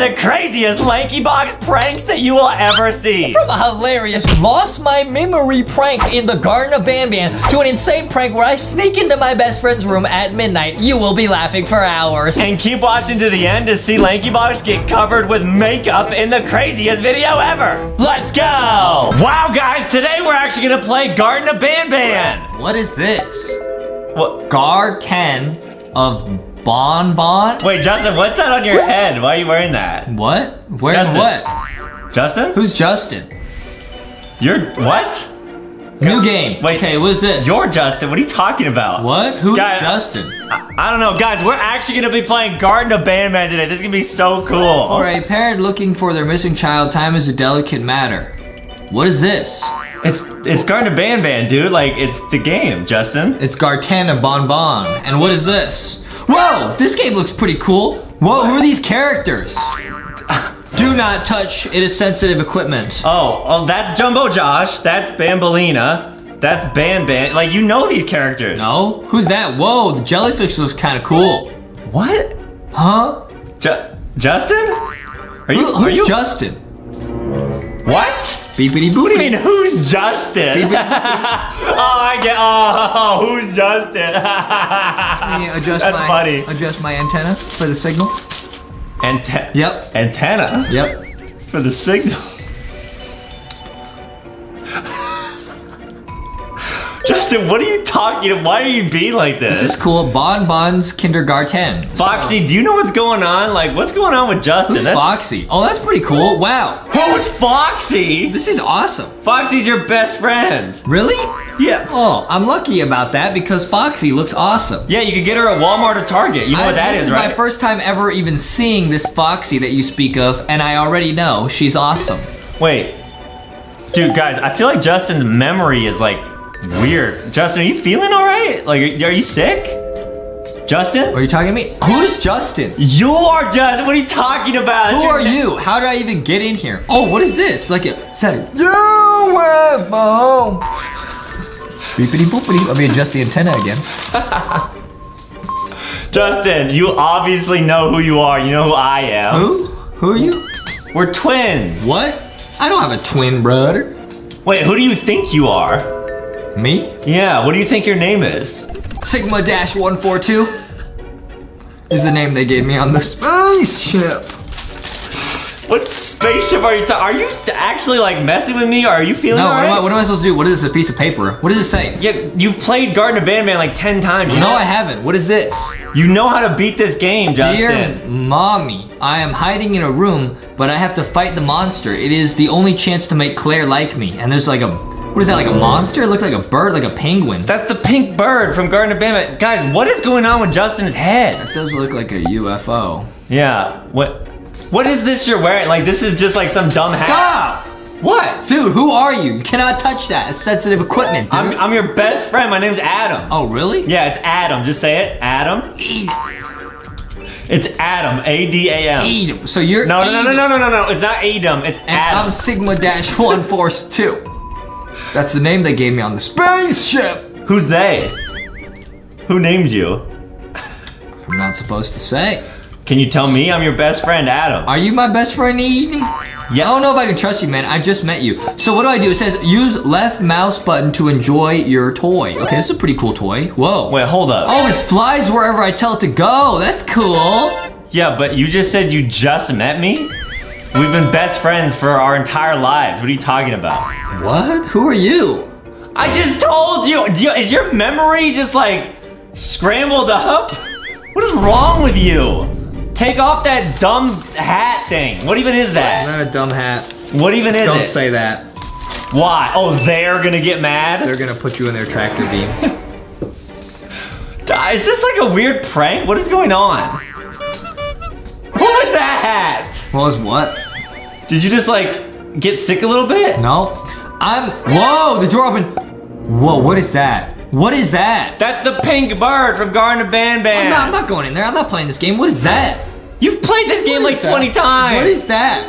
the craziest LankyBox pranks that you will ever see. From a hilarious lost my memory prank in the Garten of Banban to an insane prank where I sneak into my best friend's room at midnight. You will be laughing for hours. And keep watching to the end to see LankyBox get covered with makeup in the craziest video ever. Let's go! Wow, guys, today we're actually gonna play Garten of Banban. What is this? What? Garten of Ban Ban? Wait, Justin, what's that on your head? Why are you wearing that? What? Wearing what? Justin? Who's Justin? You're what? New game. Wait, okay, what is this? You're Justin. What are you talking about? What? Who's Justin? I don't know, guys. We're actually gonna be playing Garten of Banban today. This is gonna be so cool. For a parent looking for their missing child, time is a delicate matter. What is this? It's Garten of Banban, dude. Like, it's the game, Justin. It's Garten of Banban. And what is this? Whoa, this game looks pretty cool. Whoa, who are these characters? Do not touch, it is sensitive equipment. Oh, that's Jumbo Josh, that's Bambolina, that's Ban Ban. Like, you know these characters. No? Who's that? Whoa, the jellyfish looks kind of cool. What? Huh? Justin? Who's Justin? What? Beepity boopity. What do you mean, who's Justin? Beepity, beepity. Who's Justin? Can you adjust adjust my antenna for the signal? Yep. Antenna? Yep. For the signal. Justin, what are you talking? Why are you being like this? This is cool. Bon Bon's kindergarten. Foxy, do you know what's going on? Like, what's going on with Justin? Who's Foxy? Oh, that's pretty cool. Wow. Who's Foxy? This is awesome. Foxy's your best friend. Really? Yeah. Oh, I'm lucky about that because Foxy looks awesome. Yeah, you could get her at Walmart or Target. You know what that is, right? This is my first time ever even seeing this Foxy that you speak of, and I already know she's awesome. Wait. Dude, guys, I feel like Justin's memory is like weird. Justin, are you feeling all right? Like, are you sick? Justin? Are you talking to me? Who's Justin? You are Justin. What are you talking about? Who are you? How did I even get in here? Oh, what is this? Like, is that a UFO? Beepity boopity. Let me adjust the antenna again. Justin, you obviously know who you are. You know who I am. Who? Who are you? We're twins. What? I don't have a twin brother. Wait, who do you think you are? Me? Yeah, what do you think your name is? Sigma-142 is the name they gave me on the spaceship. What spaceship are you talking? Are you actually like messing with me? Or are you feeling all right? No, what am I supposed to do? What is this, a piece of paper? What does it say? Yeah, you've played Garten of Banban like 10 times. No, I haven't. What is this? You know how to beat this game, Justin. Dear mommy, I am hiding in a room, but I have to fight the monster. It is the only chance to make Claire like me. And there's like a... What is that, like a monster? It looked like a bird, like a penguin. That's the pink bird from Garten of Banban. Guys, what is going on with Justin's head? That does look like a UFO. Yeah, what is this you're wearing? Like, this is just like some dumb hat. Stop! What? Dude, who are you? You cannot touch that. It's sensitive equipment, dude. I'm your best friend. My name's Adam. Oh, really? Yeah, it's Adam. Just say it. Adam. It's Adam, A-D-A-M. Adam. So you're No, it's not Adam, it's Adam. I'm Sigma-142. That's the name they gave me on the spaceship. Who's they? Who named you? I'm not supposed to say. Can you tell me? I'm your best friend, Adam. Are you my best friend, Eden? Yeah. I don't know if I can trust you, man. I just met you. So what do I do? It says use left mouse button to enjoy your toy. Okay, this is a pretty cool toy. Whoa. Wait, hold up. Oh, it flies wherever I tell it to go. That's cool. Yeah, but you just said you just met me? We've been best friends for our entire lives. What are you talking about? What? Who are you? I just told you. Is your memory just like scrambled up? What is wrong with you? Take off that dumb hat thing. What even is that? Not a dumb hat. What even is it? Don't say that. Why? Oh, they're gonna get mad? They're gonna put you in their tractor beam. Is this like a weird prank? What is going on? What was that hat? What was what? Did you just like get sick a little bit? No. Whoa, the door opened. Whoa, what is that? What is that? That's the pink bird from Garten of Banban. I'm not going in there. I'm not playing this game. What is that? You've played this game like 20 times. What is that?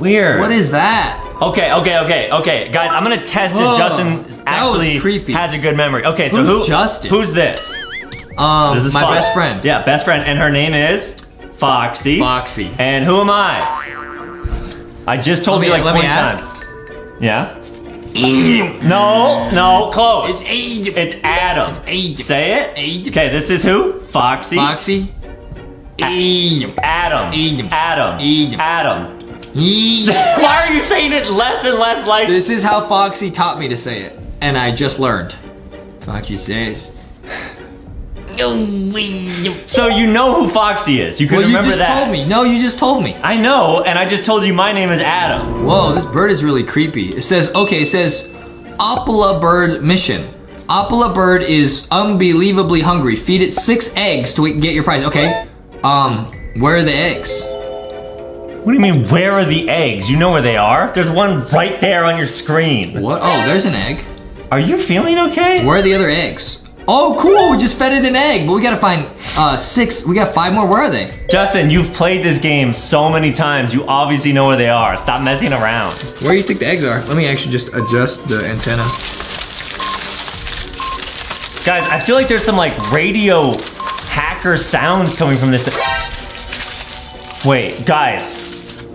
Weird. What is that? Okay. Guys, I'm gonna test if Justin actually has a good memory. Okay, so who's Justin? Who's this? This is my best friend. Yeah, best friend, and her name is? Foxy. Foxy. And who am I? I just told you like 20 times. Yeah? No, no, close. It's Adam. It's Adam. Say it. Adam. Okay, this is who? Foxy. Foxy. Adam. Adam. Adam. Adam. Why are you saying it less and less like? This is how Foxy taught me to say it, and I just learned. Foxy says. So you know who Foxy is. You can remember that. You just told me. No, you just told me. I know, and I just told you my name is Adam. Whoa, this bird is really creepy. It says, okay, it says, Opila Bird mission. Opila Bird is unbelievably hungry. Feed it 6 eggs to get your prize. Okay, where are the eggs? What do you mean, where are the eggs? You know where they are. There's one right there on your screen. What? Oh, there's an egg. Are you feeling okay? Where are the other eggs? Oh, cool, we just fed it an egg, but we gotta find 6, we got 5 more, where are they? Justin, you've played this game so many times, you obviously know where they are. Stop messing around. Where do you think the eggs are? Let me actually just adjust the antenna. Guys, I feel like there's some like radio hacker sounds coming from this. Wait, guys,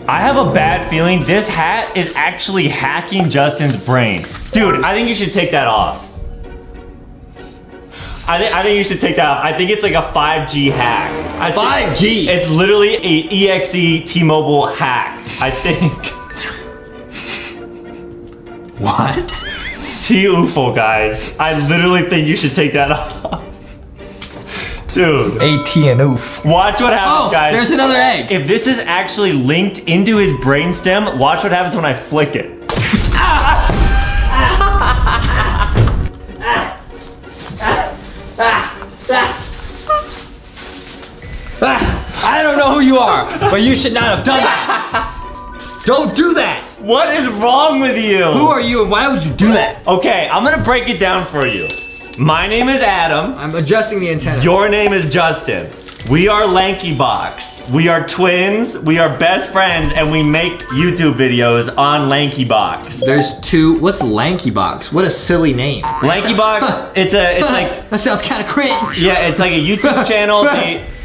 I have a bad feeling this hat is actually hacking Justin's brain. Dude, I think you should take that off. I think you should take that off. I think it's like a 5G hack. 5G? It's literally a EXE T-Mobile hack, I think. What? T-Oofle, guys. I literally think you should take that off. Dude. ATN oof. Watch what happens, guys. There's another egg. If this is actually linked into his brainstem, watch what happens when I flick it. I don't know who you are, but you should not have done that. Don't do that. What is wrong with you? Who are you and why would you do that? Okay, I'm gonna break it down for you. My name is Adam. I'm adjusting the antenna. Your name is Justin. We are LankyBox. We are twins, we are best friends, and we make YouTube videos on LankyBox. There's 2, what's LankyBox? What a silly name. LankyBox, it's like... That sounds kinda cringe. Yeah, it's like a YouTube channel.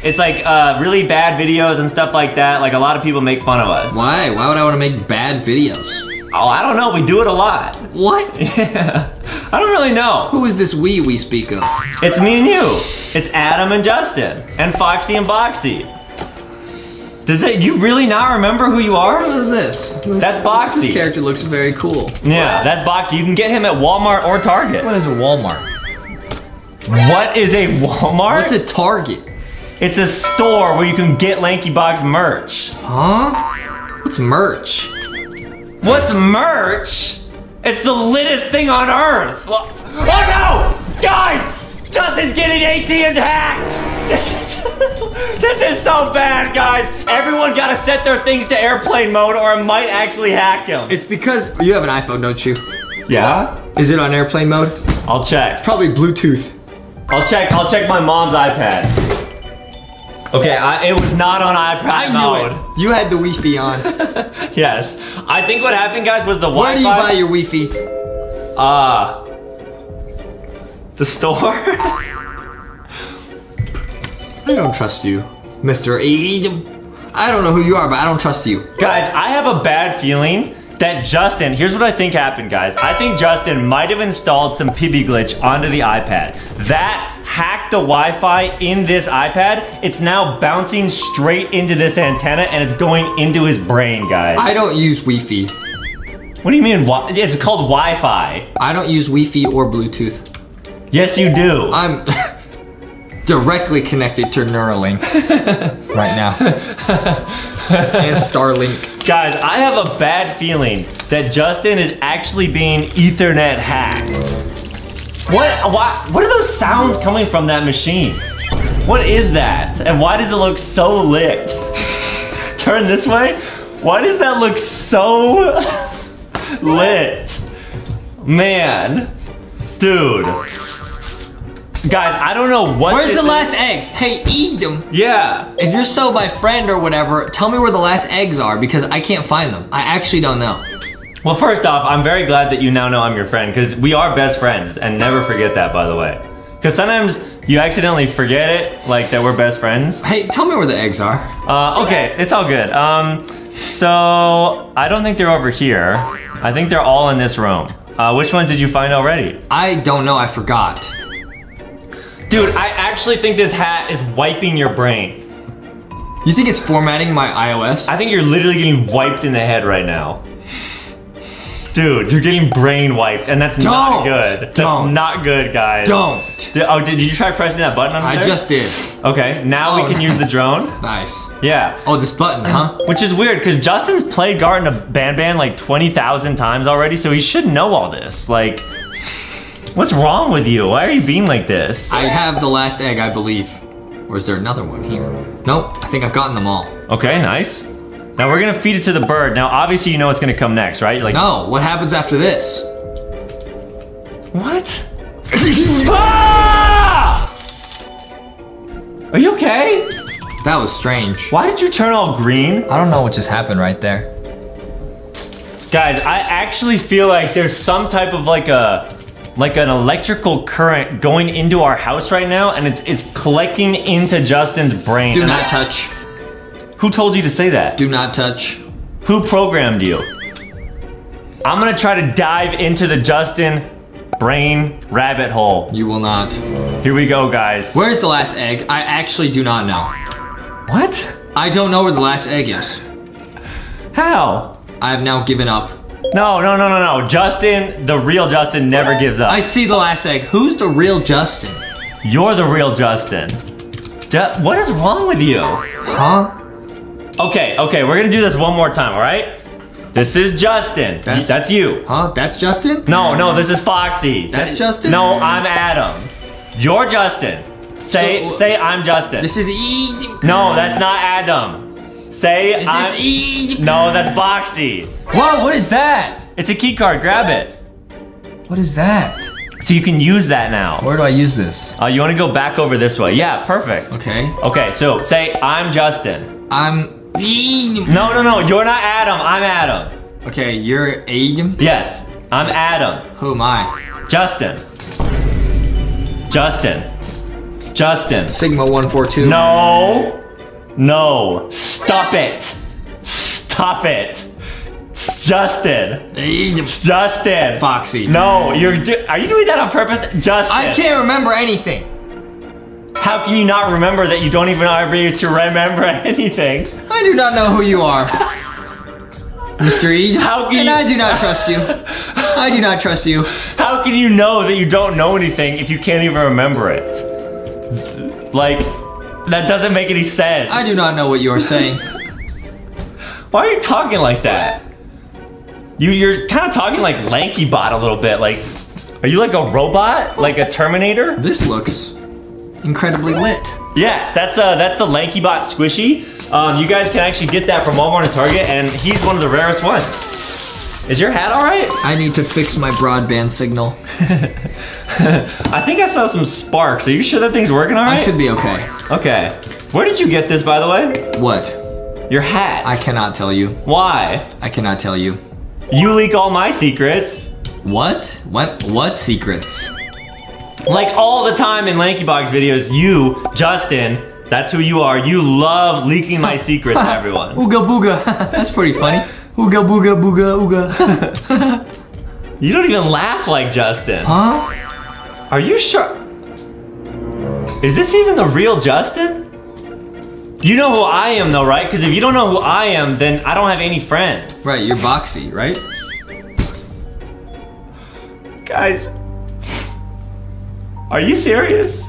It's like really bad videos and stuff like that. Like a lot of people make fun of us. Why? Why would I wanna make bad videos? Oh, I don't know, we do it a lot. What? Yeah. I don't really know. Who is this we speak of? It's me and you. It's Adam and Justin, and Foxy and Boxy. Does it, you really not remember who you are? Who is this? That's Boxy. This character looks very cool. Yeah, that's Boxy. You can get him at Walmart or Target. What is a Walmart? What is a Walmart? What's a Target? It's a store where you can get LankyBox merch. Huh? What's merch? What's merch? It's the litest thing on earth. Oh no! Guys! Justin's getting ATM hacked! This is so bad, guys. Everyone gotta set their things to airplane mode or it might actually hack him. It's because you have an iPhone, don't you? Yeah? Is it on airplane mode? I'll check. It's probably Bluetooth. I'll check my mom's iPad. Okay, it was not on iPad mode. I knew it. You had the Wi-Fi on. Yes. I think what happened, guys, was the Wi-Fi. Where do you buy your Wi-Fi? The store? I don't trust you, Mr. Adam. I don't know who you are, but I don't trust you. Guys, I have a bad feeling that Justin, here's what I think happened, guys. I think Justin might have installed some PB glitch onto the iPad. That hacked the Wi-Fi in this iPad. It's now bouncing straight into this antenna and it's going into his brain, guys. I don't use Wi-Fi. What do you mean? It's called Wi-Fi. I don't use Wi-Fi or Bluetooth. Yes, you do. I'm directly connected to Neuralink right now. And Starlink. Guys, I have a bad feeling that Justin is actually being Ethernet hacked. What are those sounds coming from that machine? What is that? And why does it look so lit? Turn this way. Why does that look so lit? Man. Dude. Guys, I don't know what. Where's the last eggs? Hey, eat them. Yeah. If you're so my friend or whatever, tell me where the last eggs are because I can't find them. I actually don't know. Well, first off, I'm very glad that you now know I'm your friend because we are best friends and never forget that, by the way. Because sometimes You accidentally forget it, like that we're best friends. Hey, tell me where the eggs are. Okay, it's all good. So I don't think they're over here. I think they're all in this room. Which ones did you find already? I don't know, I forgot. Dude, I actually think this hat is wiping your brain. You think it's formatting my iOS? I think you're literally getting wiped in the head right now. Dude, you're getting brain wiped, and that's not good. That's not good, guys. Don't. Oh, did you try pressing that button on there? I just did. Okay, now we can use the drone. Nice. Yeah. Oh, this button, huh? Which is weird, because Justin's played Garten of Banban like 20,000 times already, so he should know all this. Like, what's wrong with you? Why are you being like this? I have the last egg, I believe. Or is there another one here? Nope, I think I've gotten them all. Okay, nice. Now we're gonna feed it to the bird. Now obviously you know what's gonna come next, right? You're like, no, what happens after this? What? Ah! Are you okay? That was strange. Why did you turn all green? I don't know what just happened right there. Guys, I actually feel like there's some type of like an electrical current going into our house right now, and it's collecting into Justin's brain. Do not touch. Who told you to say that? Do not touch. Who programmed you? I'm gonna try to dive into the Justin brain rabbit hole. You will not. Here we go, guys. Where's the last egg? I actually do not know. What? I don't know where the last egg is. How? I have now given up. No, no, no, no, no. Justin, the real Justin never gives up. I see the last egg. Who's the real Justin? You're the real Justin. What is wrong with you? Huh? Okay, okay, we're gonna do this one more time, all right? This is Justin. That's you. Huh? That's Justin? No, no, this is Foxy. That's Justin? No, I'm Adam. You're Justin. Say I'm Justin. This is No, that's not Adam. Say I'm... No, that's Boxy. Whoa, what is that? It's a key card, grab it. What is that? So you can use that now. Where do I use this? You wanna go back over this way. Yeah, perfect. Okay. Okay, so say I'm Justin. No, no, no, you're not Adam, I'm Adam. Okay, you're Adam? Yes, I'm Adam. Who am I? Justin. Justin. Justin. Sigma 142. No, no, stop it. Stop it. Justin. Justin. Foxy. No, are you doing that on purpose? Justin. I can't remember anything. How can you not remember that you don't even remember to remember anything? I do not know who you are. Mr. E. How can I do not trust you. I do not trust you. How can you know that you don't know anything if you can't even remember it? Like, that doesn't make any sense. I do not know what you are saying. Why are you talking like that? You're kind of talking like LankyBot a little bit. Like, are you like a robot? Like a Terminator? This looks incredibly lit. Yes, that's the LankyBot Squishy. You guys can actually get that from Walmart and Target, and he's one of the rarest ones. Is your hat all right? I need to fix my broadband signal. I think I saw some sparks. Are you sure that thing's working all right? I should be okay. Okay. Where did you get this, by the way? What? Your hat. I cannot tell you. Why? I cannot tell you. You leak all my secrets. What? What secrets? Like all the time in LankyBox videos, you, Justin, that's who you are. You love leaking my secrets to everyone. Ooga booga. That's pretty funny. Ooga booga booga ooga. You don't even laugh like Justin. Huh? Are you sure? Is this even the real Justin? You know who I am though, right? Because if you don't know who I am, then I don't have any friends. Right, you're Boxy, right? Guys. Are you serious?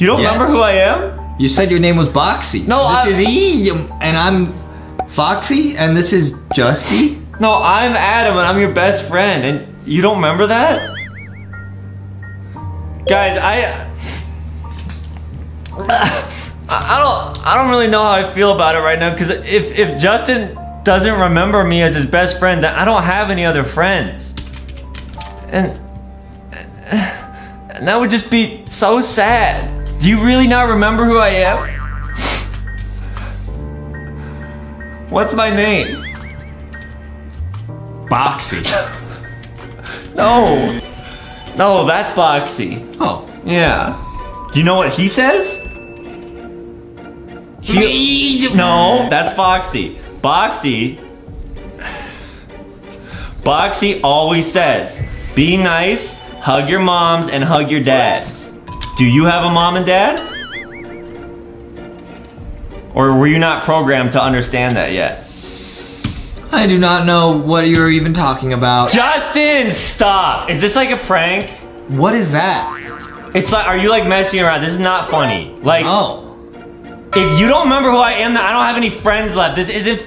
You don't remember who I am? You said your name was Boxy. No, this is E, and I'm Foxy, and this is Justy. No, I'm Adam, and I'm your best friend, and you don't remember that? Guys, I don't really know how I feel about it right now, because if Justin doesn't remember me as his best friend, then I don't have any other friends, and that would just be so sad. Do you really not remember who I am? What's my name? Boxy. No. No, that's Boxy. Oh. Yeah. You know what he says? No, that's Foxy. Boxy always says, be nice, hug your moms, and hug your dads. Do you have a mom and dad? Or were you not programmed to understand that yet? I do not know what you're even talking about. Justin, stop! Is this like a prank? What is that? It's like, are you like messing around? This is not funny. Like, no. If you don't remember who I am, then I don't have any friends left. This isn't.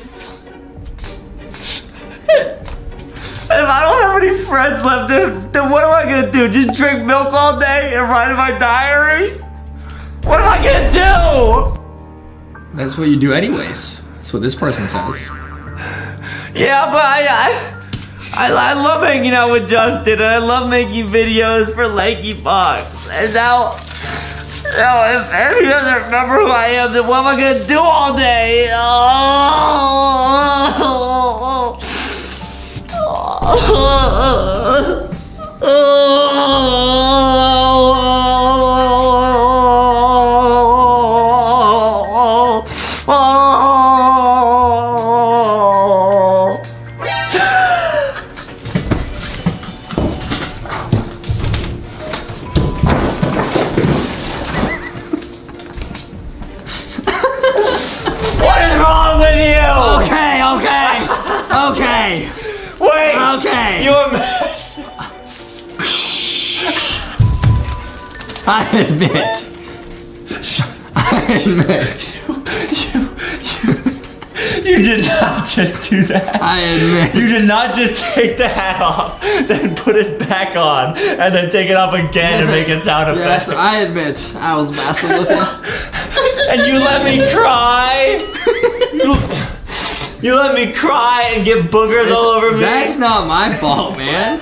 If I don't have any friends left, then what am I gonna do? Just drink milk all day and write in my diary? What am I gonna do? That's what you do anyways. That's what this person says. Yeah, but I love hanging out with Justin, and I love making videos for LankyBox. And now if Henry doesn't remember who I am, then what am I gonna do all day? I admit, you did not just do that. I admit. You did not just take the hat off, then put it back on, and then take it off again to make a sound effect. Yes, I admit, I was messing with it. And you let me cry. You let me cry and get boogers all over me. That's not my fault, man.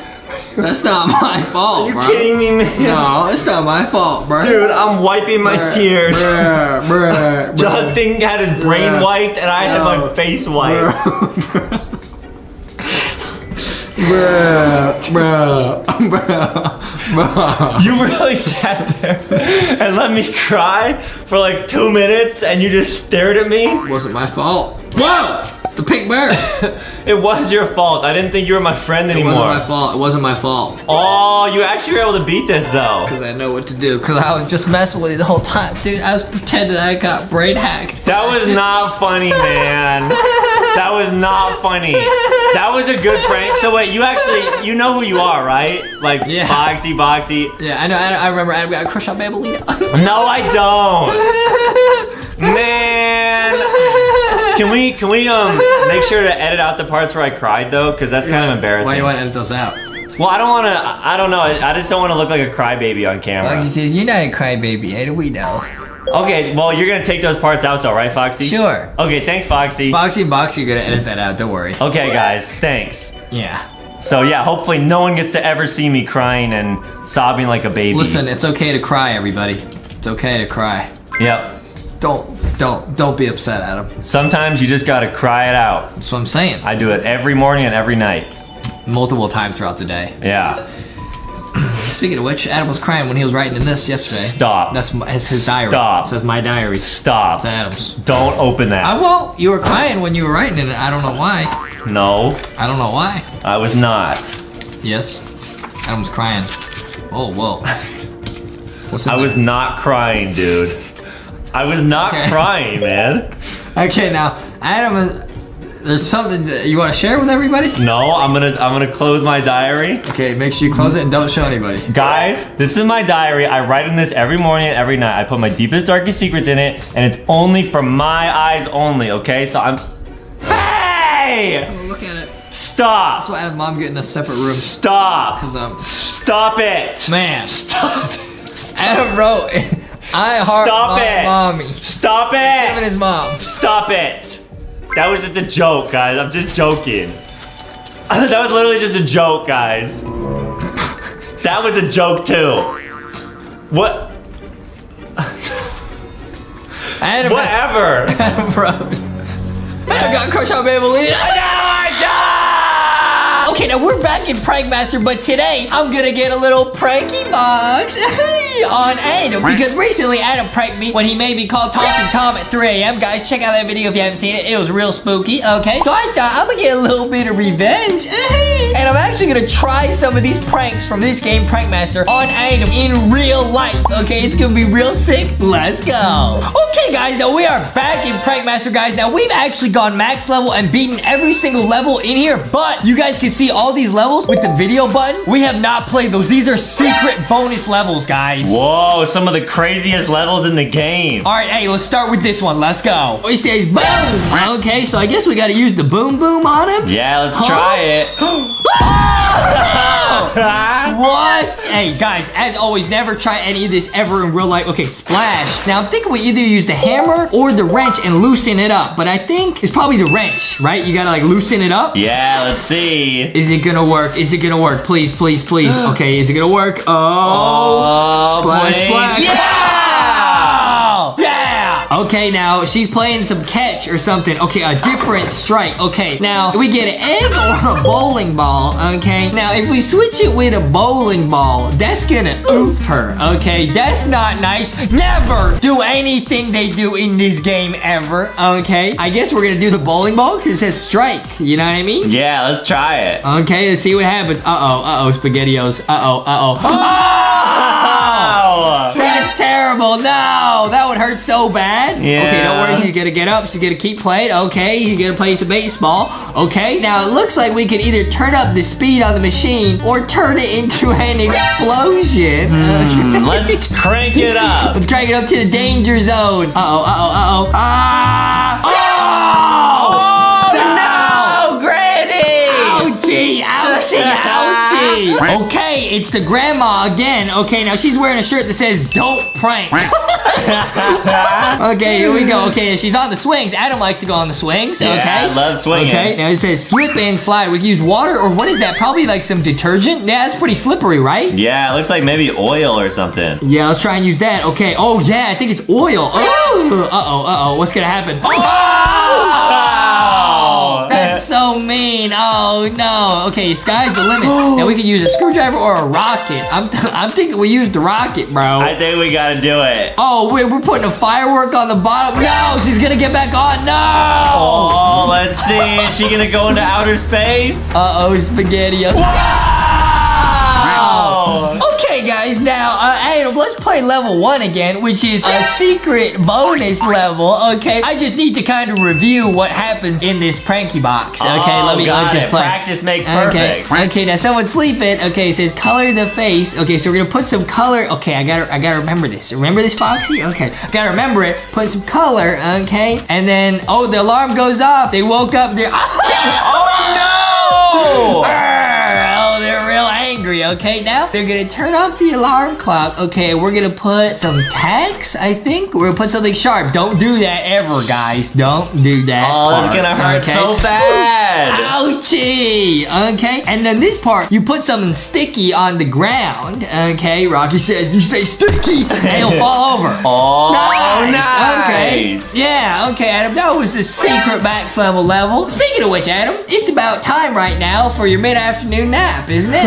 That's not my fault, bro. Are you kidding me, man? No, it's not my fault, bro. Dude, I'm wiping my tears. Bruh. Justin had his brain wiped, and I had my face wiped. Bruh. You really sat there and let me cry for like 2 minutes, and you just stared at me? It wasn't my fault. Whoa! The pink bear. It was your fault. I didn't think you were my friend anymore. It wasn't my fault. It wasn't my fault. Oh, you actually were able to beat this though. Because I know what to do. Because I was just messing with you the whole time. Dude, I was pretending I got brain hacked. That was not funny, man. That was not funny. That was a good prank. So wait, you actually, you know who you are, right? Like, yeah. Boxy. Yeah, I know. I remember. I got a crush on Bambolina. No, I don't. Man. Can we make sure to edit out the parts where I cried though, because that's kind of embarrassing. Why do you want to edit those out? Well, I don't know. I just don't want to look like a crybaby on camera. Foxy says, you're not a crybaby, how do we know? Okay, well, you're gonna take those parts out though, right, Foxy? Sure. Okay, thanks, Foxy. Foxy and Boxy are gonna edit that out, don't worry. Okay, guys, thanks. Yeah. So yeah, hopefully no one gets to ever see me crying and sobbing like a baby. Listen, it's okay to cry, everybody. It's okay to cry. Yep. Don't be upset, Adam. Sometimes you just gotta cry it out. That's what I'm saying. I do it every morning and every night. Multiple times throughout the day. Yeah. Speaking of which, Adam was crying when he was writing in this yesterday. Stop. That's his diary. Stop. It says my diary. Stop. It's Adam's. Don't open that. I won't. You were crying when you were writing in it. I don't know why. No. I don't know why. I was not. Yes. Adam was crying. Oh, whoa. What's I was not crying, dude. I was not crying, man. Okay, now Adam, there's something that you want to share with everybody? No, I'm gonna close my diary. Okay, make sure you close it and don't show anybody. Guys, this is my diary. I write in this every morning and every night. I put my deepest, darkest secrets in it, and it's only from my eyes only. Okay, so I'm. Hey! I'm looking at it. Stop. That's why Adam and Mom get in a separate room. Stop. Because Stop it, man. Stop it. Adam wrote it. I heart Stop it. Mommy. Stop it. Him and his mom. Stop it. That was just a joke, guys. I'm just joking. That was literally just a joke, guys. That was a joke too. What? Whatever. I got a crush on Bambolina. Okay, now we're back in Prank Master, but today I'm gonna get a little pranky box. me on Adam, because recently Adam pranked me when he made me call Talking Tom at 3 a.m. Guys, check out that video if you haven't seen it. It was real spooky, okay? So I thought I'm gonna get a little bit of revenge. And I'm actually gonna try some of these pranks from this game, Prankmaster, on Adam in real life, okay? It's gonna be real sick. Let's go. Okay, guys, now we are back in Prankmaster, guys. Now, we've actually gone max level and beaten every single level in here, but you guys can see all these levels with the video button. We have not played those. These are secret bonus levels, guys. Whoa, some of the craziest levels in the game. All right, hey, let's start with this one. Let's go. He says boom. Okay, so I guess we gotta use the boom boom on him. Yeah, let's try it. What? Hey, guys, as always, never try any of this ever in real life. Okay, splash. Now, I'm thinking we either use the hammer or the wrench and loosen it up, but I think it's probably the wrench, right? You gotta, like, loosen it up. Yeah, let's see. Is it gonna work? Is it gonna work? Please, please, please. Okay, is it gonna work? Oh, splash, please. Splash. Yeah! Okay, now she's playing some catch or something. Okay, a different strike. Okay, now we get an egg or a bowling ball. Okay, now if we switch it with a bowling ball, that's gonna oof her. Okay, that's not nice. Never do anything they do in this game ever. Okay, I guess we're gonna do the bowling ball because it says strike. You know what I mean? Yeah, let's try it. Okay, let's see what happens. Uh oh, SpaghettiOs. Uh oh. Oh! That's terrible. No, that would hurt so bad. Yeah. Okay, don't worry. She's gonna get up. She's gonna keep playing. Okay, you're gonna play some baseball. Okay, now it looks like we could either turn up the speed on the machine or turn it into an explosion. Let's crank it up. Let's crank it up to the danger zone. Uh oh. Ah! Oh! No, Granny! Ouchie! Ouchie! Ouchie! Okay. It's the grandma again. Okay, now she's wearing a shirt that says, don't prank. Okay, here we go. Okay, she's on the swings. Adam likes to go on the swings. Okay. Yeah, I love swinging. Okay, now it says slip and slide. We can use water or what is that? Probably like some detergent. Yeah, that's pretty slippery, right? Yeah, it looks like maybe oil or something. Yeah, let's try and use that. Okay, oh yeah, I think it's oil. Oh, uh-oh. What's gonna happen? Oh! That's so mean. Oh, no. Okay, sky's the limit. Now we can use a screwdriver or a rocket. I'm thinking we used the rocket, bro. I think we gotta do it. Oh, wait, we're putting a firework on the bottom. No, she's gonna get back on. No! Oh, let's see. Is she gonna go into outer space? Uh-oh, SpaghettiOs. Wow! Okay, guys, now, Adam, let's play level 1 again, which is a secret bonus level, okay? I just need to kind of review what happens in this pranky box, okay? Oh, let me just play. Practice makes perfect. Okay, now someone's sleeping. Okay, it says color the face. Okay, so we're gonna put some color. Okay, I gotta remember this. Remember this, Foxy? Okay, gotta remember it. Put some color, okay? And then, oh, the alarm goes off. They woke up. They're, oh, no! Okay, now they're gonna turn off the alarm clock. Okay, we're gonna put some tacks, I think. We're gonna put something sharp. Don't do that ever, guys. Don't do that. Oh, it's gonna hurt so bad. Ouchie. Okay, and then this part, you put something sticky on the ground. Okay, Rocky says, you say sticky, and it'll fall over. Oh, nice. Okay. Yeah, okay, Adam, that was the secret max level. Speaking of which, Adam, it's about time right now for your mid-afternoon nap, isn't it?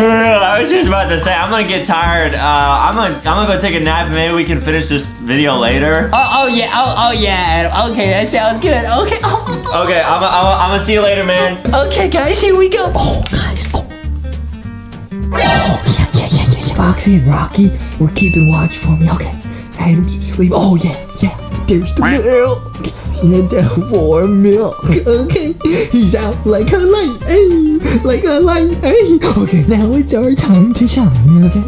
I was just about to say, I'm gonna get tired. I'm gonna go take a nap and maybe we can finish this video later. Oh yeah. Okay, that sounds good. Okay. Okay, I'm gonna see you later, man. Okay, guys, here we go. Oh, guys. Oh yeah. Boxy and Rocky were keeping watch for me. Okay. Adam's asleep. Oh yeah. There's the milk. And the warm milk. Okay. He's out like a light. Hey. Like a light. Hey. Okay, now it's our time to shine, okay?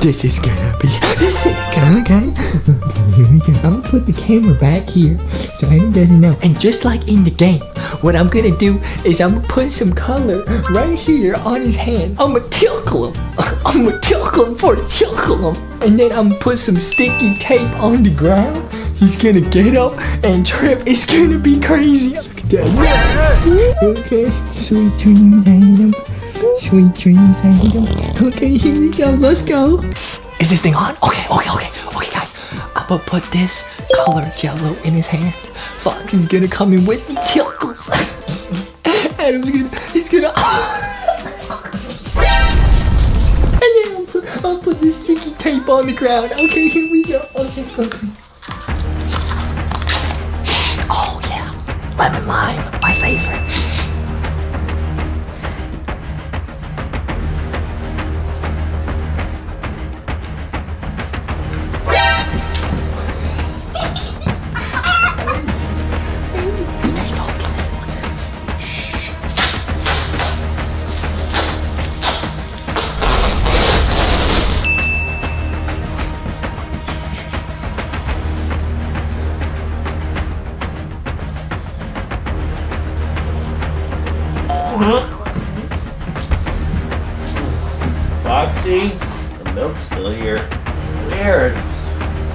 This is gonna be sick, okay? Here we go. I'm gonna put the camera back here so Adam doesn't know. And just like in the game, what I'm gonna do is I'm gonna put some color right here on his hand. I'm gonna tickle him. I'm gonna tickle him for the tickle him. And then I'm gonna put some sticky tape on the ground. He's gonna get up and trip. It's gonna be crazy. Look at that. Okay, sweet dreams, Adam. Sweet dreams, Adam. Okay, here we go. Let's go. Is this thing on? Okay, guys. I'm gonna put this colored yellow in his hand. Fox is gonna come in with the tickles. Adam's gonna. He's gonna. And then I'll put this sticky tape on the ground. Okay, here we go. Okay, okay. Oh yeah, lemon lime, my favorite. Boxy, the milk's still here. Weird.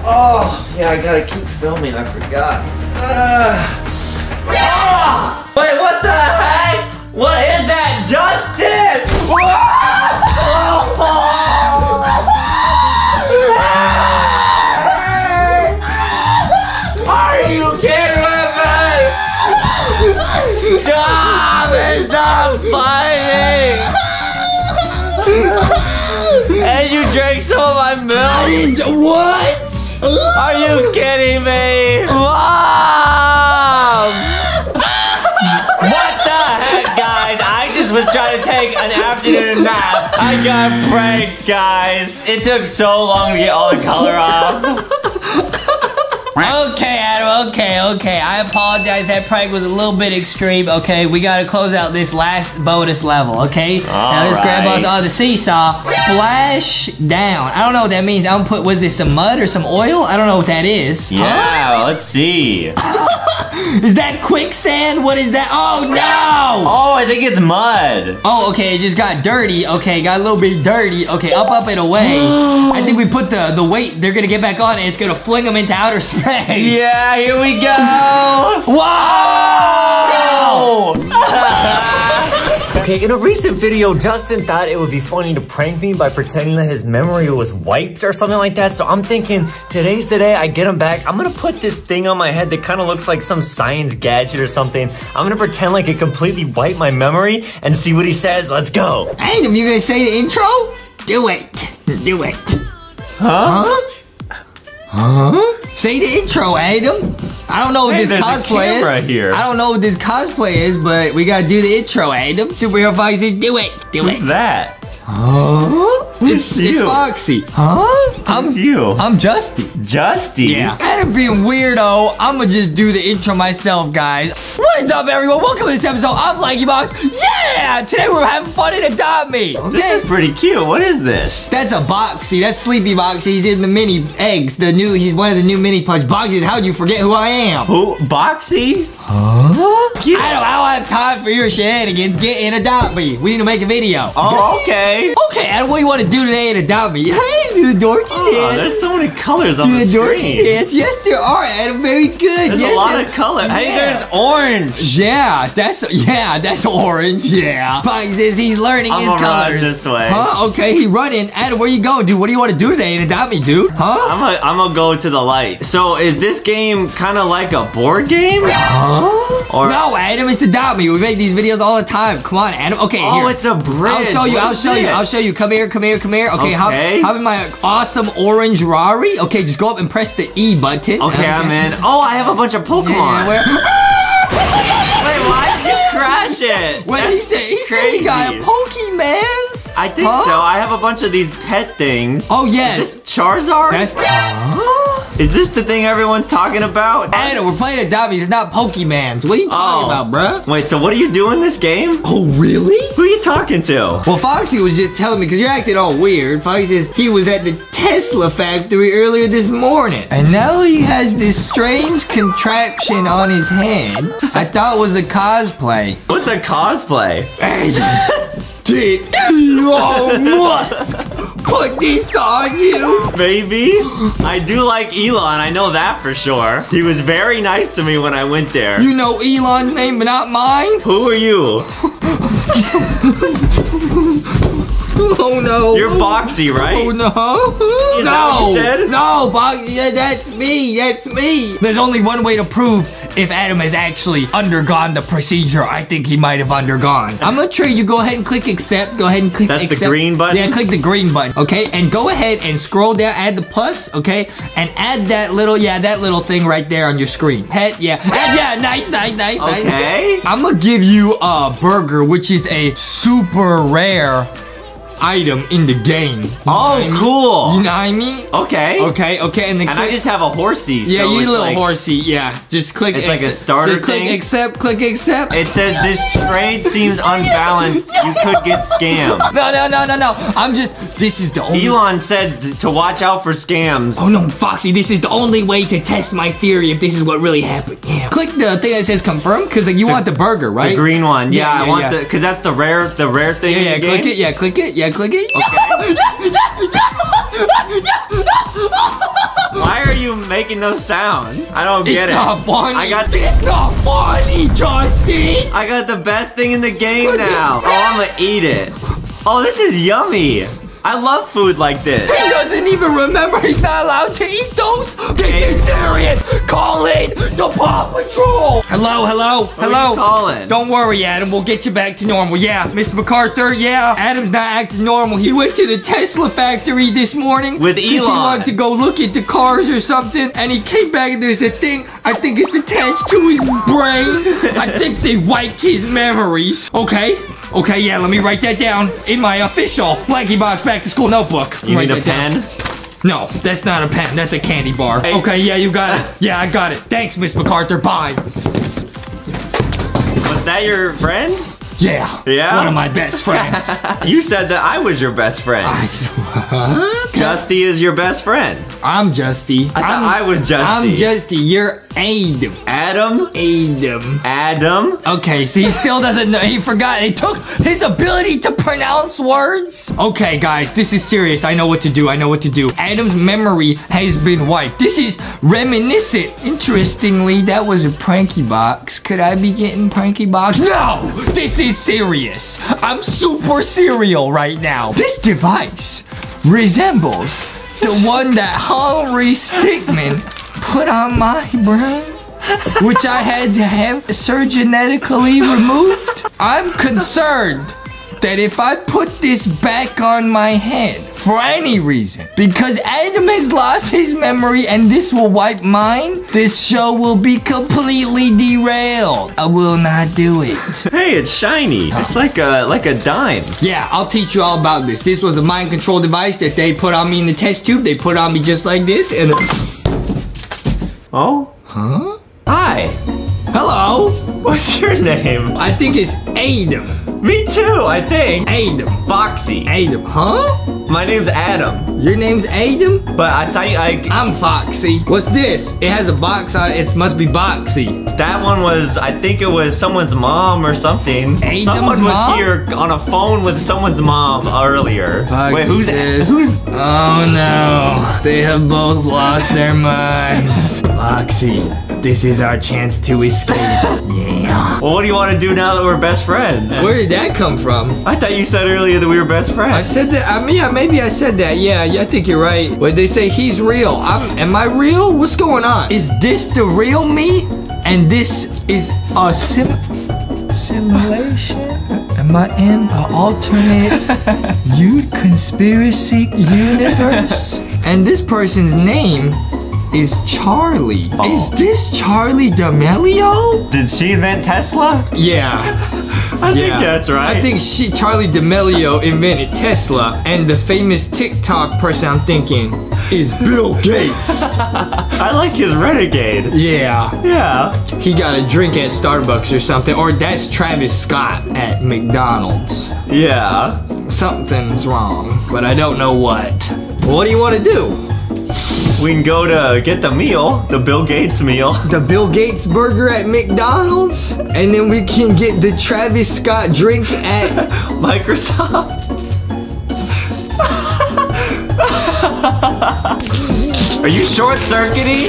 Oh, yeah, I gotta keep filming. I forgot. Wait, what the heck? What is that, Justin? Are you kidding me? Stop! It's not funny! And you drank some of my milk? What? Are you kidding me? Mom! What the heck, guys? I just was trying to take an afternoon nap. I got pranked, guys. It took so long to get all the color off. Okay, Adam, okay. I apologize. That prank was a little bit extreme. Okay, we gotta close out this last bonus level, okay? Now, this grandma's on the seesaw. Splash down. I don't know what that means. I'm put, was this some mud or some oil? I don't know what that is. Yeah, let's see. Is that quicksand? What is that? Oh, no! Oh, I think it's mud. Oh, okay, it just got dirty. Okay, got a little bit dirty. Okay, up and away. I think we put the weight, they're gonna get back on, and it's gonna fling them into outer space. Yeah, here we go. Whoa! Okay, in a recent video, Justin thought it would be funny to prank me by pretending that his memory was wiped or something like that. So I'm thinking, today's the day I get him back. I'm gonna put this thing on my head that kind of looks like some science gadget or something. I'm gonna pretend like it completely wiped my memory and see what he says. Let's go. Hey, are you gonna say the intro? Do it. Do it. Say the intro, Adam. I don't know what this cosplay is. Right here. I don't know what this cosplay is, but we gotta do the intro, Adam. Superhero Foxy, do it. Do it. Who's that? Huh? It's Foxy. Huh? It's you. I'm Justin. Justin? Yeah. Adam being weirdo, I'ma just do the intro myself, guys. What is up, everyone? Welcome to this episode of LankyBox. Yeah! Today we're having fun at Adopt Me. Okay? This is pretty cute. What is this? That's a Boxy. That's Sleepy Boxy. He's in the mini eggs. He's one of the new mini punch Boxies. How'd you forget who I am? Who? Boxy? Huh? Cute. I don't have time for your shenanigans. Get in Adopt Me. We need to make a video. Oh, okay. Okay, Adam, what do you want to do today to adopt me? Hey, do the dorky dance. There's so many colors on the screen. Do the dorky dance. Yes, there are, Adam. Very good. There's a lot of color. Yeah. Hey, there's orange. Yeah, that's orange. Yeah. Fox says he's learning his colors. I'm gonna run this way. Huh? Okay, he running. Adam, where you going, dude? What do you want to do today to adopt me, dude? Huh? I'm gonna go to the light. So, is this game kind of like a board game? Huh? Or no, Adam, it's adopt me. We make these videos all the time. Come on, Adam. Okay. Oh, here. It's a bridge. I'll show you. Come here. Okay, hop in my awesome orange Rari. Okay, just go up and press the E button. Okay, I'm in. Oh, I have a bunch of Pokemon. Wait, why did you crash it? Wait, he said he got a Pokemans? I think so. I have a bunch of these pet things. Oh, yes. Is this Charizard? Is this the thing everyone's talking about? Adam, we're playing Adopt Me. It's not Pokemans. What are you talking about, bruh? Wait, so what do you do in this game? Oh, really? Who are you talking to? Well, Foxy was just telling me, because you're acting all weird. Foxy says he was at the Tesla factory earlier this morning. And now he has this strange contraption on his head. I thought it was a cosplay. What's a cosplay? Adam, did Elon Musk put this on you? Maybe. I do like Elon. I know that for sure. He was very nice to me when I went there. You know Elon's name, but not mine? Who are you? Oh, no. You're Boxy, right? Oh, no. Is that what you said? No, Boxy. That's me. There's only one way to prove if Adam has actually undergone the procedure I think he might have undergone. I'm gonna try you go ahead and click accept. Go ahead and click accept. That's the green button? Yeah, click the green button, okay? And go ahead and scroll down, add the plus, okay? And add that little, yeah, that little thing right there on your screen. Pet, yeah. Add, yeah, nice. Okay. I'm gonna give you a burger, which is a super rare item in the game. Cool. You know what I mean? Okay. Okay. And then I just have a horsey. Yeah, so you little like, horsey. Yeah. Just click. It's like a starter thing. Click accept. Click accept. It says this trade seems unbalanced. You could get scammed. No. I'm just. This is the only. Elon said to watch out for scams. Oh no, Foxy. This is the only way to test my theory if this is what really happened. Yeah. Click the thing that says confirm because like you want the burger, right? The green one. Yeah, I want the because that's the rare thing. Yeah. In the game. Click it. Yeah. Click it. Yeah. Click it. Okay. Why are you making those sounds? I don't get it. It's not funny. It's not funny, Justin. I got the best thing in the game now. Oh, I'm gonna eat it. Oh, this is yummy. I love food like this. He doesn't even remember he's not allowed to eat those. This is serious. Call in the Paw Patrol. Hello. Calling? Don't worry, Adam. We'll get you back to normal. Yeah, Miss MacArthur. Yeah, Adam's not acting normal. He went to the Tesla factory this morning with Elon. He wanted to go look at the cars or something, and he came back and there's a thing. I think it's attached to his brain. I think they wiped his memories. Okay, yeah, let me write that down in my official LankyBox back to school notebook. You need a pen? No, that's not a pen. That's a candy bar. Hey. Okay, yeah, you got it. Yeah, I got it. Thanks, Miss MacArthur. Bye. Was that your friend? Yeah. One of my best friends. You said that I was your best friend. Justy is your best friend. I'm Justy. I thought I was Justy. I'm Justy. You're Adam. Adam. Okay, so he still doesn't know. He forgot. It took his ability to pronounce words. Okay, guys, this is serious. I know what to do. Adam's memory has been wiped. This is reminiscent. Interestingly, that was a pranky box. Could I be getting pranky box? No! This is serious. I'm super serial right now. This device resembles the one that Henry Stickmin put on my brain, which I had to have surgically removed. I'm concerned that if I put this back on my head for any reason, because Adam has lost his memory and this will wipe mine, this show will be completely derailed. I will not do it. Hey, it's shiny. It's like a dime. Yeah, I'll teach you all about this. This was a mind control device that they put on me in the test tube. They put on me just like this and... Oh? Huh? Hi. Hello. What's your name? I think it's Adam. Me too, I think. Adam. Foxy. Adam, huh? My name's Adam. Your name's Adam? But I say I'm Foxy. What's this? It has a box on it. It must be Boxy. That one was, I think it was someone's mom or something. Adam's Someone was mom? Here on a phone with someone's mom earlier. Foxy. Wait, who's? Oh no. They have both lost their minds. Foxy, this is our chance to escape. Yeah. Well, what do you want to do now that we're best friends? Where did that come from? I thought you said earlier that we were best friends. I said that. I mean, yeah, maybe I said that. Yeah, I think you're right. Wait, they say he's real. Am I real? What's going on? Is this the real me? And this is a simulation? Am I in an alternate conspiracy universe? And this person's name is Charli. Oh. Is this Charli D'Amelio? Did she invent Tesla? Yeah. I think that's right. I think Charli D'Amelio invented Tesla, and the famous TikTok person I'm thinking is Bill Gates. I like his renegade. Yeah. He got a drink at Starbucks or something, or that's Travis Scott at McDonald's. Yeah. Something's wrong, but I don't know what. What do you want to do? We can go to get the meal, the Bill Gates meal. The Bill Gates burger at McDonald's? And then we can get the Travis Scott drink at... Microsoft? Are you short-circuiting?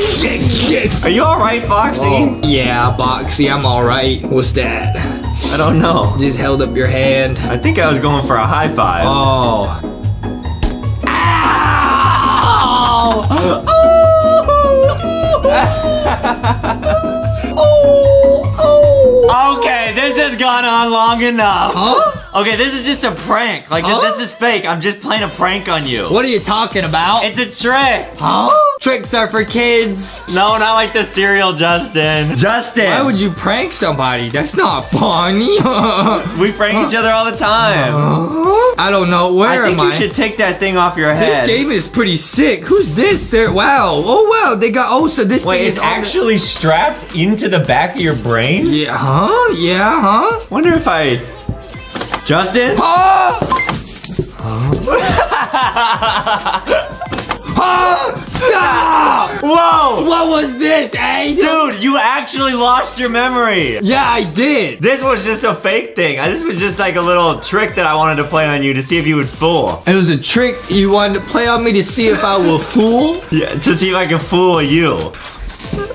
Are you alright, Foxy? Oh, yeah, Boxy, I'm alright. What's that? I don't know. Just held up your hand. I think I was going for a high five. Oh. Oh. Okay, this has gone on long enough. Huh? Okay, this is just a prank. Like, this is fake. I'm just playing a prank on you. What are you talking about? It's a trick. Huh? Tricks are for kids. No, not like the cereal, Justin. Justin. Why would you prank somebody? That's not funny. We prank each other all the time. I don't know. Where am I? I think you should take that thing off your head. This game is pretty sick. Who's this? There. Wow. Oh, wow. They got... Oh, so this thing is... Wait, it's actually strapped into the back of your brain? Yeah. Huh? Yeah, huh? Wonder if I... Justin? Huh? Huh? Stop! Whoa! What was this, eh? Dude, you actually lost your memory. Yeah, I did. This was just a fake thing. This was just like a little trick that I wanted to play on you to see if you would fool. It was a trick you wanted to play on me to see if I will fool? Yeah, to see if I could fool you.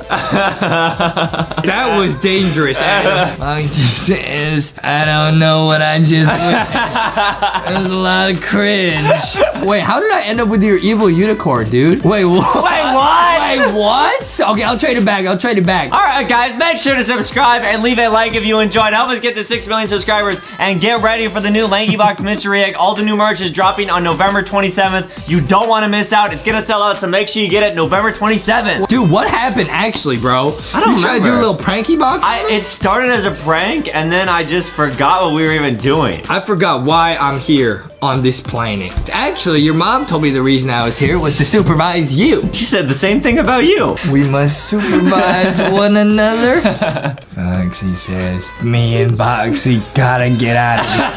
That was dangerous, Adam. I don't know what I just witnessed. That was a lot of cringe. Wait, how did I end up with your evil unicorn, dude? Wait, what? Wait, what? Wait, what? Okay, I'll trade it back. I'll trade it back. All right, guys, make sure to subscribe and leave a like if you enjoyed. Help us get to 6 million subscribers and get ready for the new LankyBox mystery egg. All the new merch is dropping on November 27th. You don't want to miss out. It's going to sell out, so make sure you get it November 27th. Dude, what happened? Actually, bro, I don't remember. You tried to do a little pranky box? It started as a prank, and then I just forgot what we were even doing. I forgot why I'm here on this planet. Actually, your mom told me the reason I was here was to supervise you. She said the same thing about you. We must supervise one another. Foxy says, me and Boxy gotta get out of here.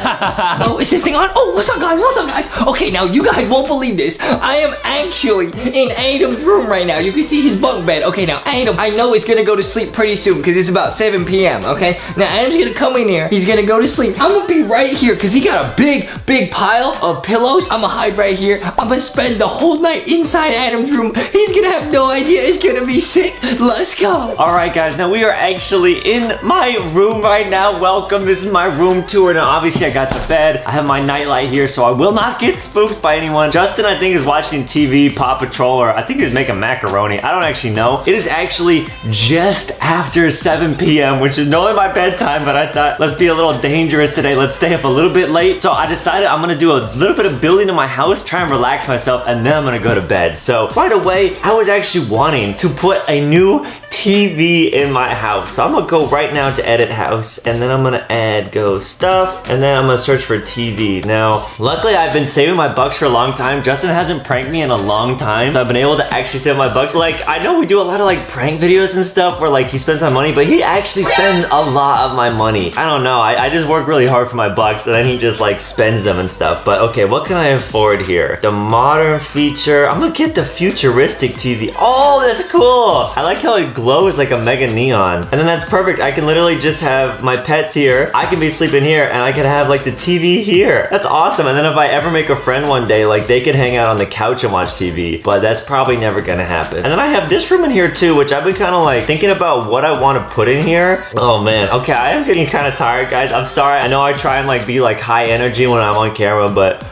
Oh, is this thing on? Oh, what's up, guys? What's up, guys? Okay, now you guys won't believe this. I am actually in Adam's room right now. You can see his bunk bed. Okay, now Adam, I know he's gonna go to sleep pretty soon because it's about 7 p.m., okay? Now Adam's gonna come in here. He's gonna go to sleep. I'm gonna be right here because he got a big, big pile of pillows. I'm gonna hide right here. I'm gonna spend the whole night inside Adam's room. He's gonna have no idea. It's gonna be sick. Let's go. All right, guys. Now we are actually in my room right now. Welcome. This is my room tour. Now, obviously, I got the bed. I have my nightlight here, so I will not get spooked by anyone. Justin, I think, is watching TV, Paw Patrol, or I think he's making macaroni. I don't actually know. It is actually just after 7 p.m., which is normally my bedtime, but I thought, let's be a little dangerous today. Let's stay up a little bit late. So I decided I'm gonna do a little bit of building in my house, try and relax myself, and then I'm gonna go to bed. So right away, I was actually wanting to put a new TV in my house. So I'm gonna go right now to edit house, and then I'm gonna add go stuff, and then I'm gonna search for TV. Now, luckily I've been saving my bucks for a long time. Justin hasn't pranked me in a long time, so I've been able to actually save my bucks. Like, I know we do a lot of like prank videos and stuff where like he spends my money, but he actually spends a lot of my money. I don't know, I just work really hard for my bucks, and then he just like spends them and stuff. But okay, what can I afford here? The modern feature, I'm gonna get the futuristic TV. Oh, that's cool. I like how it glows like a mega neon. And then that's perfect. I can literally just have my pets here. I can be sleeping here, and I can have like the TV here. That's awesome. And then if I ever make a friend one day, like they could hang out on the couch and watch TV, but that's probably never gonna happen. And then I have this room in here too, which I've been kind of like thinking about what I want to put in here. Oh man, okay, I am getting kind of tired, guys. I'm sorry. I know I try and like be like high energy when I'm on camera, but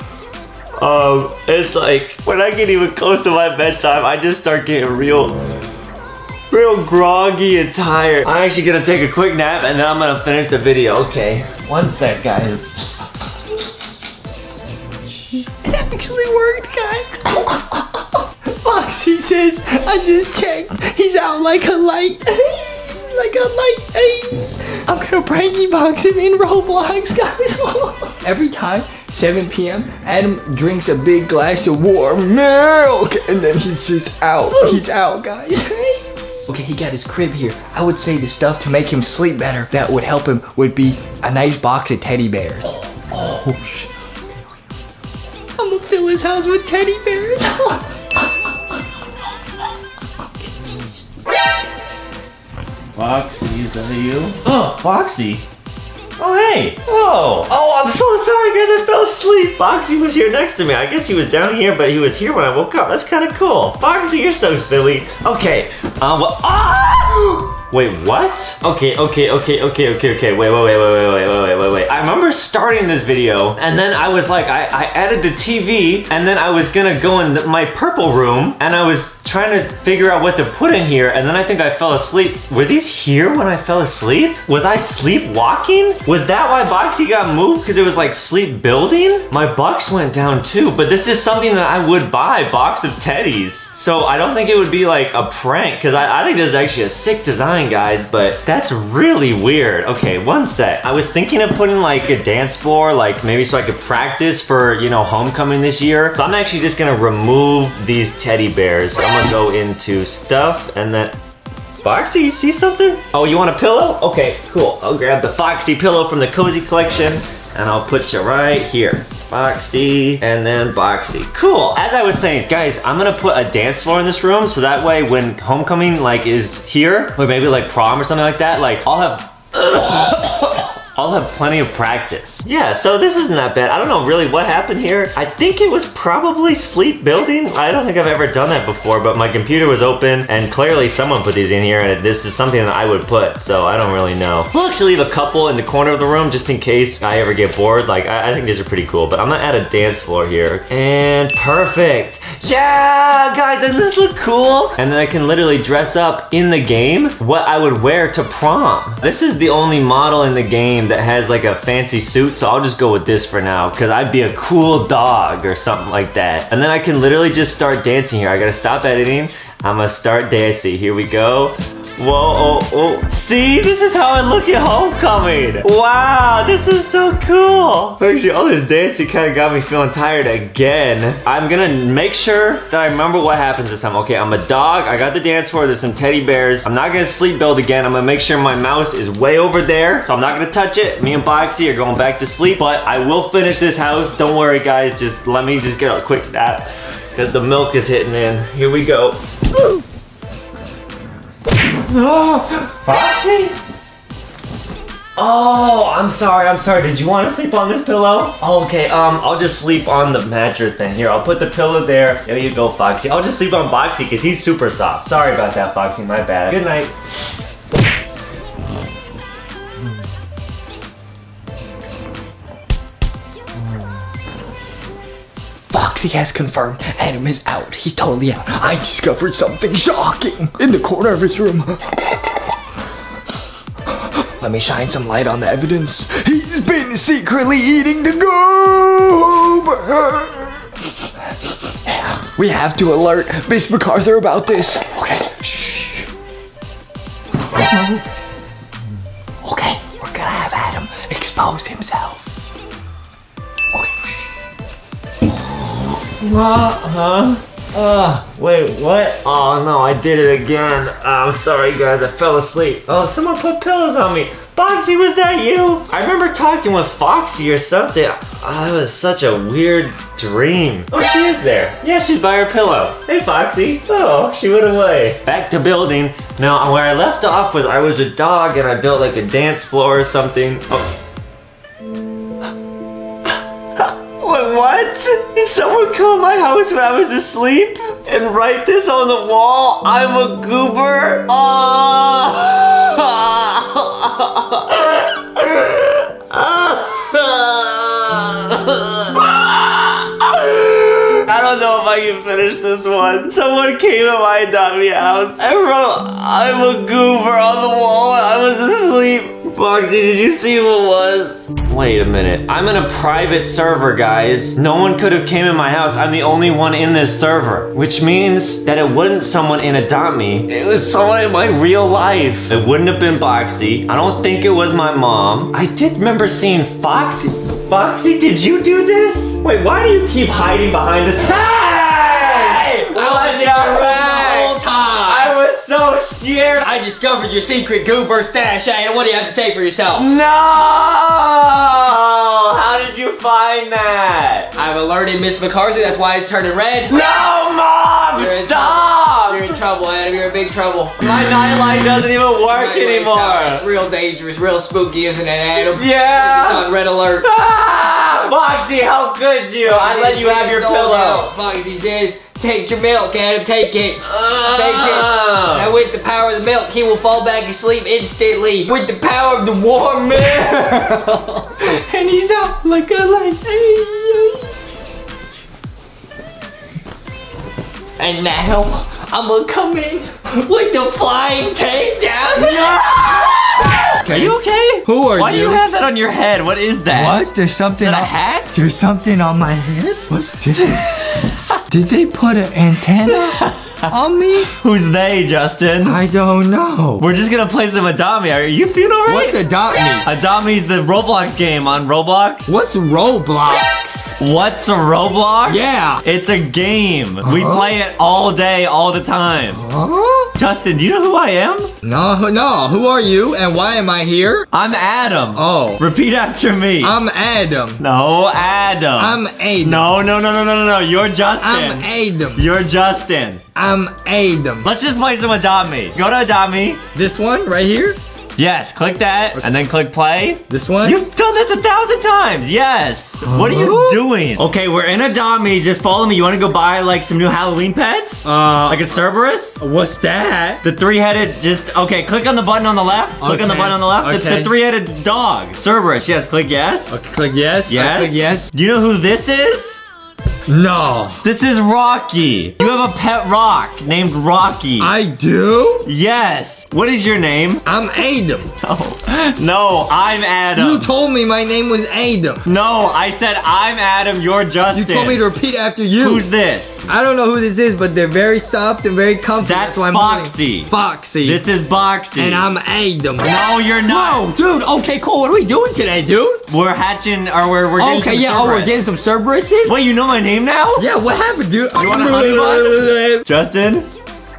it's like when I get even close to my bedtime, I just start getting real groggy and tired. I'm actually gonna take a quick nap, and then I'm gonna finish the video. Okay, one sec, guys. It actually worked, guys. Foxy says, I just checked. He's out like a light. Like a light. I'm gonna pranky box him in Roblox, guys. Every time 7 p.m., Adam drinks a big glass of warm milk, and then he's just out. He's out, guys. Okay, he got his crib here. I would say the stuff to make him sleep better that would help him would be a nice box of teddy bears. Oh shit. I'm gonna fill his house with teddy bears. Foxy, is that you? Oh, Foxy. Oh, hey! Oh! Oh, I'm so sorry, guys, I fell asleep! Boxy was here next to me. I guess he was down here, but he was here when I woke up. That's kind of cool. Boxy, you're so silly. Okay, well, ah! Wait, what? Okay. Wait. I remember starting this video, and then I was like, I added the TV, and then I was gonna go in my purple room, and I was trying to figure out what to put in here, and then I think I fell asleep. Were these here when I fell asleep? Was I sleepwalking? Was that why Boxy got moved? Because it was like sleep building? My bucks went down too, but this is something that I would buy, box of teddies. So I don't think it would be like a prank, because I think this is actually a sick design, guys, but that's really weird. Okay, one sec. I was thinking of putting like a dance floor, like maybe so I could practice for, you know, homecoming this year. So I'm actually just gonna remove these teddy bears. I'm gonna go into stuff and then... Foxy, you see something? Oh, you want a pillow? Okay, cool. I'll grab the Foxy pillow from the Cozy Collection and I'll put you right here. Boxy, and then Boxy. Cool, as I was saying, guys, I'm gonna put a dance floor in this room, so that way when homecoming, like, is here, or maybe like prom or something like that, like, I'll have plenty of practice. Yeah, so this isn't that bad. I don't know really what happened here. I think it was probably sleep building. I don't think I've ever done that before, but my computer was open and clearly someone put these in here and this is something that I would put, so I don't really know. We'll actually leave a couple in the corner of the room just in case I ever get bored. Like, I think these are pretty cool, but I'm gonna add a dance floor here. And perfect. Yeah, guys, doesn't this look cool? And then I can literally dress up in the game what I would wear to prom. This is the only model in the game that has like a fancy suit, so I'll just go with this for now, because I'd be a cool dog or something like that. And then I can literally just start dancing here. I gotta stop editing. I'm gonna start dancing. Here we go. Whoa, oh, oh. See, this is how I look at homecoming. Wow, this is so cool. Actually, all this dancing kind of got me feeling tired again. I'm gonna make sure that I remember what happens this time. Okay, I'm a dog. I got the dance floor. There's some teddy bears. I'm not gonna sleep build again. I'm gonna make sure my mouse is way over there, so I'm not gonna touch it. Me and Boxy are going back to sleep, but I will finish this house. Don't worry, guys. Just let me just get a quick nap, because the milk is hitting in. Here we go. Ooh. Oh, Foxy? Oh, I'm sorry. Did you want to sleep on this pillow? Oh, okay, I'll just sleep on the mattress then. Here, I'll put the pillow there. There you go, Foxy. I'll just sleep on Boxy because he's super soft. Sorry about that, Foxy. My bad. Good night. Boxy has confirmed Adam is out. He's totally out. I discovered something shocking in the corner of his room. Let me shine some light on the evidence. He's been secretly eating the goober. We have to alert Miss MacArthur about this. Okay. Shh. Okay, we're gonna have Adam expose himself. Wait, what? Oh no, I did it again. I'm sorry guys, I fell asleep. Oh, someone put pillows on me. Boxy, was that you? I remember talking with Foxy or something. That was such a weird dream. Oh, she is there. Yeah, she's by her pillow. Hey, Foxy. Oh, she went away. Back to building. Now, where I left off was I was a dog and I built like a dance floor or something. Oh. What? Did someone come to my house when I was asleep and write this on the wall? I'm a goober. I don't know if I can finish this one. Someone came to my Adopt Me house and wrote, I'm a goober on the wall when I was asleep. Foxy, did you see what it was? Wait a minute. I'm in a private server, guys. No one could have came in my house. I'm the only one in this server, which means that it wasn't someone in Adopt Me. It was someone in my real life. It wouldn't have been Boxy. I don't think it was my mom. I did remember seeing Foxy. Foxy, did you do this? Wait, why do you keep hiding behind this? Hey! I was right the whole time. I was so scared. I discovered your secret goober stash, and what do you have to say for yourself? No! How did you find that? I've alerted Miss MacArthur, that's why it's turning red. No, Mom! Stop! You're in trouble, Adam. You're in big trouble. My nightlight doesn't even work anymore. It's real dangerous, real spooky, isn't it, Adam? Yeah. It's on red alert. Ah! Foxy, how could you? I let you have your pillow. Foxy says, Take your milk, Adam, take it. Take it. Now with the power of the milk, he will fall back asleep instantly. With the power of the warm milk. And he's out like a light. And now, I'm gonna come in with the flying tape down there. No! Okay. Are you okay? Who are you? Why do you have that on your head? What is that? What? There's something on a hat? There's something on my head? What's this? Did they put an antenna on me? Who's they, Justin? I don't know. We're just gonna play some Adami. Are you feeling alright? What's Adopt Me? Adami's the Roblox game on Roblox. What's Roblox? What's Roblox? Yeah. It's a game. We play it all day, all the time. Justin, do you know who I am? No, no. Who are you and why am I here? I'm Adam. Oh. Repeat after me. I'm Adam. No, Adam. I'm Adam. No, no, no, no, no, no, no. You're Justin. I'm Adam. You're Justin. I'm Adam. Let's just play some Adopt Me. Go to Adopt Me. This one right here? Yes, click that, and then click play. This one? You've done this 1,000 times, yes. What are you doing? Okay, we're in Adopt Me, just follow me. You wanna go buy like some new Halloween pets? Like a Cerberus? What's that? The three-headed, okay, click on the button on the left. Click on the button on the left, the three-headed dog. Cerberus, yes, click yes. Okay, click yes, yes. Click yes. Do you know who this is? No. This is Rocky. You have a pet rock named Rocky. I do? Yes. What is your name? I'm Adam. No, no, I'm Adam. You told me my name was Adam. No, I said I'm Adam, you're Justin. You told me to repeat after you. Who's this? I don't know who this is, but they're very soft and very comfy. That's why I'm Boxy. Foxy. This is Boxy. And I'm Adam. No, you're not. No, dude, okay, cool. What are we doing today, dude? We're hatching, or we're getting some Cerberus. Oh, we're getting some Cerberuses? Wait, you know my name? Now? Yeah, what happened, dude? You want to honey bun? Justin?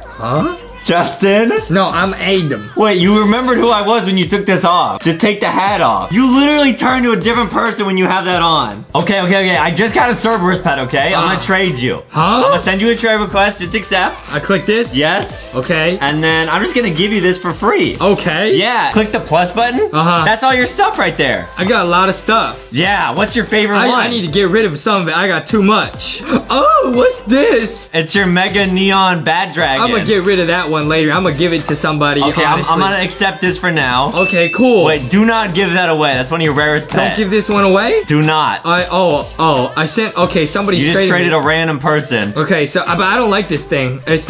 Huh? Justin? No, I'm Adam. Wait, you remembered who I was when you took this off. Just take the hat off. You literally turn to a different person when you have that on. Okay, okay, okay. I just got a Cerberus pet, okay? I'm gonna trade you. Huh? I'm gonna send you a trade request. Just accept. I click this? Yes. Okay. And then I'm just gonna give you this for free. Okay. Yeah. Click the plus button. Uh-huh. That's all your stuff right there. I got a lot of stuff. Yeah. What's your favorite one? I need to get rid of some of it. I got too much. Oh, what's this? It's your mega neon bad dragon. I'm gonna get rid of that one. Later, I'm gonna give it to somebody. Okay, I'm gonna accept this for now. Okay, cool. Wait, do not give that away. That's one of your rarest pets. Don't give this one away? Do not. I sent, okay, somebody traded. You just traded a random person. Okay, so, but I don't like this thing. That's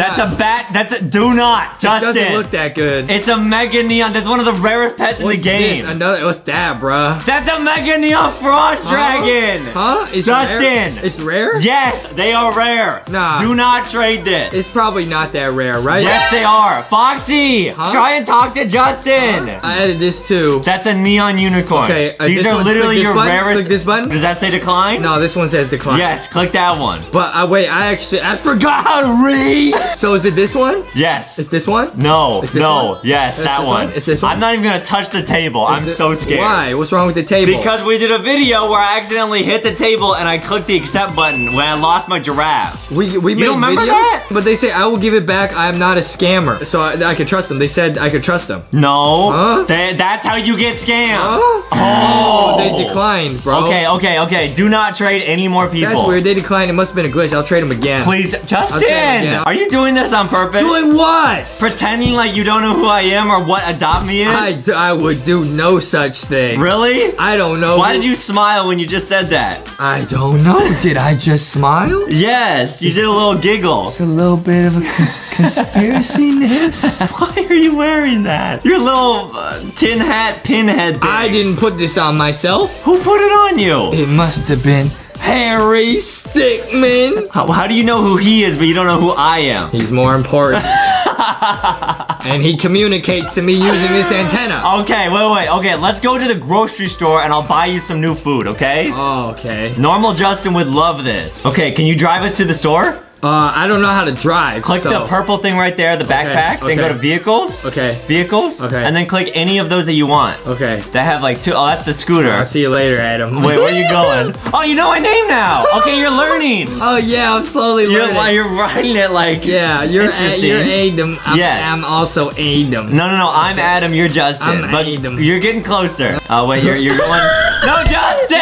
a, do not, Justin. It doesn't look that good. It's a mega neon. That's one of the rarest pets in the game. This? What's that, bruh? That's a mega neon frost dragon. Huh? It's Justin. Rare? It's rare? Yes, they are rare. Nah. Do not trade this. It's probably not that rare, right? Yes, they are. Foxy, try and talk to Justin. I added this too. That's a neon unicorn. Okay, these are literally your rarest. Click this button. Does that say decline? No, this one says decline. Yes, click that one. But wait, I forgot how to read. So is it this one? Yes. Is this one? No. Is this one? Yes, that one. Is this one? I'm not even gonna touch the table. I'm so scared. Why? What's wrong with the table? Because we did a video where I accidentally hit the table and I clicked the accept button when I lost my giraffe. We made a video. You don't remember that? But they say I will give it back. I am not a scammer, so I could trust them. They said I could trust them. No, that's how you get scammed. Oh, they declined, bro. Okay, okay, okay. Do not trade any more people. That's weird. They declined. It must have been a glitch. I'll trade them again. Please, Justin, are you doing this on purpose? Doing what? Pretending like you don't know who I am or what Adopt Me is? I would do no such thing. Really? I don't know. Why did you smile when you just said that? I don't know. Did I just smile? Yes, you did a little giggle. It's a little bit of a conspiracy. Seen this? Why are you wearing that? Your little tin hat pinhead thing. I didn't put this on myself. Who put it on you? It must have been Henry Stickmin. How do you know who he is, but you don't know who I am? He's more important. And he communicates to me using this antenna. Okay, wait, wait, okay. Let's go to the grocery store and I'll buy you some new food, okay? Oh, okay. Normal Justin would love this. Okay, can you drive us to the store? I don't know how to drive. Click the purple thing right there, the backpack. Then go to vehicles. Okay. Vehicles. Okay. And then click any of those that you want. Okay. That have like two. Oh, that's the scooter. I'll see you later, Adam. Wait, where are you going? Oh, you know my name now. Okay, you're learning. Oh yeah, I'm slowly learning. You're writing it like. Yeah, you're Adam. I'm also Adam. No, no, no. I'm Adam. You're Justin. I'm Adam. You're getting closer. Oh wait, you're going. No, Justin.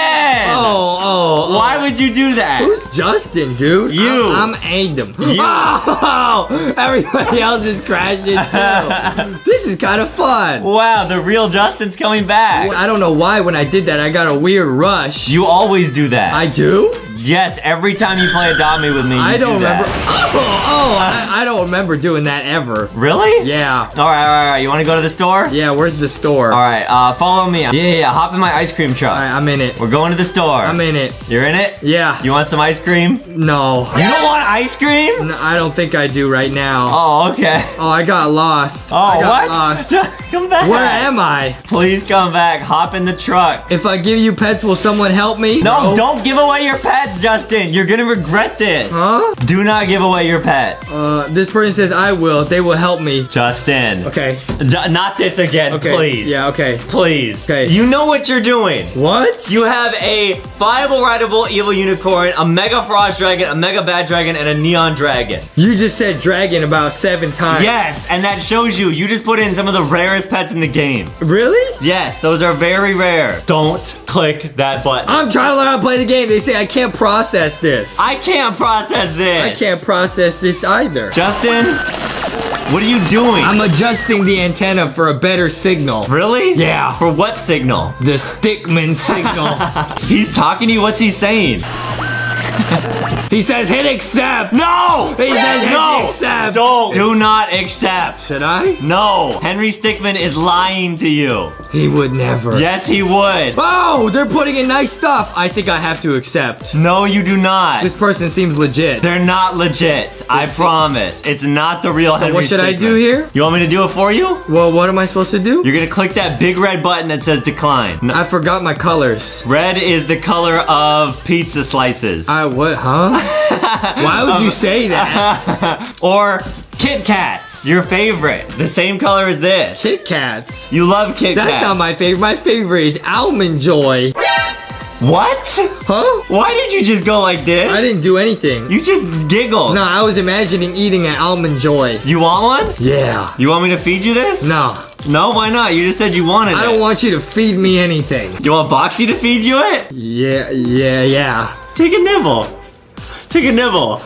Oh, oh. Why would you do that? Who's Justin, dude? You. I'm Adam. Oh, everybody else is crashing too. This is kind of fun. Wow, the real Justin's coming back. I don't know why when I did that, I got a weird rush. You always do that. I do? Yes, every time you play Adopt Me with me, I don't remember. I don't remember doing that ever. Really? Yeah. All right. You want to go to the store? Yeah, where's the store? All right, follow me. Yeah, hop in my ice cream truck. All right, I'm in it. We're going to the store. I'm in it. You're in it? Yeah. You want some ice cream? No. You don't want ice cream? No, I don't think I do right now. Oh, okay. Oh, I got lost. Oh, I got lost. Come back. Where am I? Please come back. Hop in the truck. If I give you pets, will someone help me? No, don't give away your pets. Justin, you're gonna regret this. Huh? Do not give away your pets. This person says I will. They will help me. Justin. Okay. Not this again, okay. Please. Yeah, okay. Please. Okay. You know what you're doing. What? You have a viable, rideable, evil unicorn, a mega frost dragon, a mega bad dragon, and a neon dragon. You just said dragon about 7 times. Yes, and that shows you. You just put in some of the rarest pets in the game. Really? Yes, those are very rare. Don't click that button. I'm trying to learn how to play the game. They say I can't process this. I can't process this. I can't process this either. Justin, what are you doing? I'm adjusting the antenna for a better signal. Really? Yeah. For what signal? The Stickmin signal. He's talking to you. What's he saying? He says hit accept. No! He says no! Accept. Don't. Do not accept. Should I? No. Henry Stickmin is lying to you. He would never. Yes, he would. Oh, they're putting in nice stuff. I think I have to accept. No, you do not. This person seems legit. They're not legit. I promise. It's not the real Henry Stickmin. So what should I do here? You want me to do it for you? Well, what am I supposed to do? You're going to click that big red button that says decline. No. I forgot my colors. Red is the color of pizza slices. What, huh? Why would you say that? Or Kit Kats, your favorite. The same color as this. Kit Kats? You love Kit Kats. That's not my favorite. My favorite is Almond Joy. What? Huh? Why did you just go like this? I didn't do anything. You just giggled. No, I was imagining eating an Almond Joy. You want one? Yeah. You want me to feed you this? No. No, why not? You just said you wanted it. I don't want you to feed me anything. You want Boxy to feed you it? Yeah. Take a nibble. Take a nibble.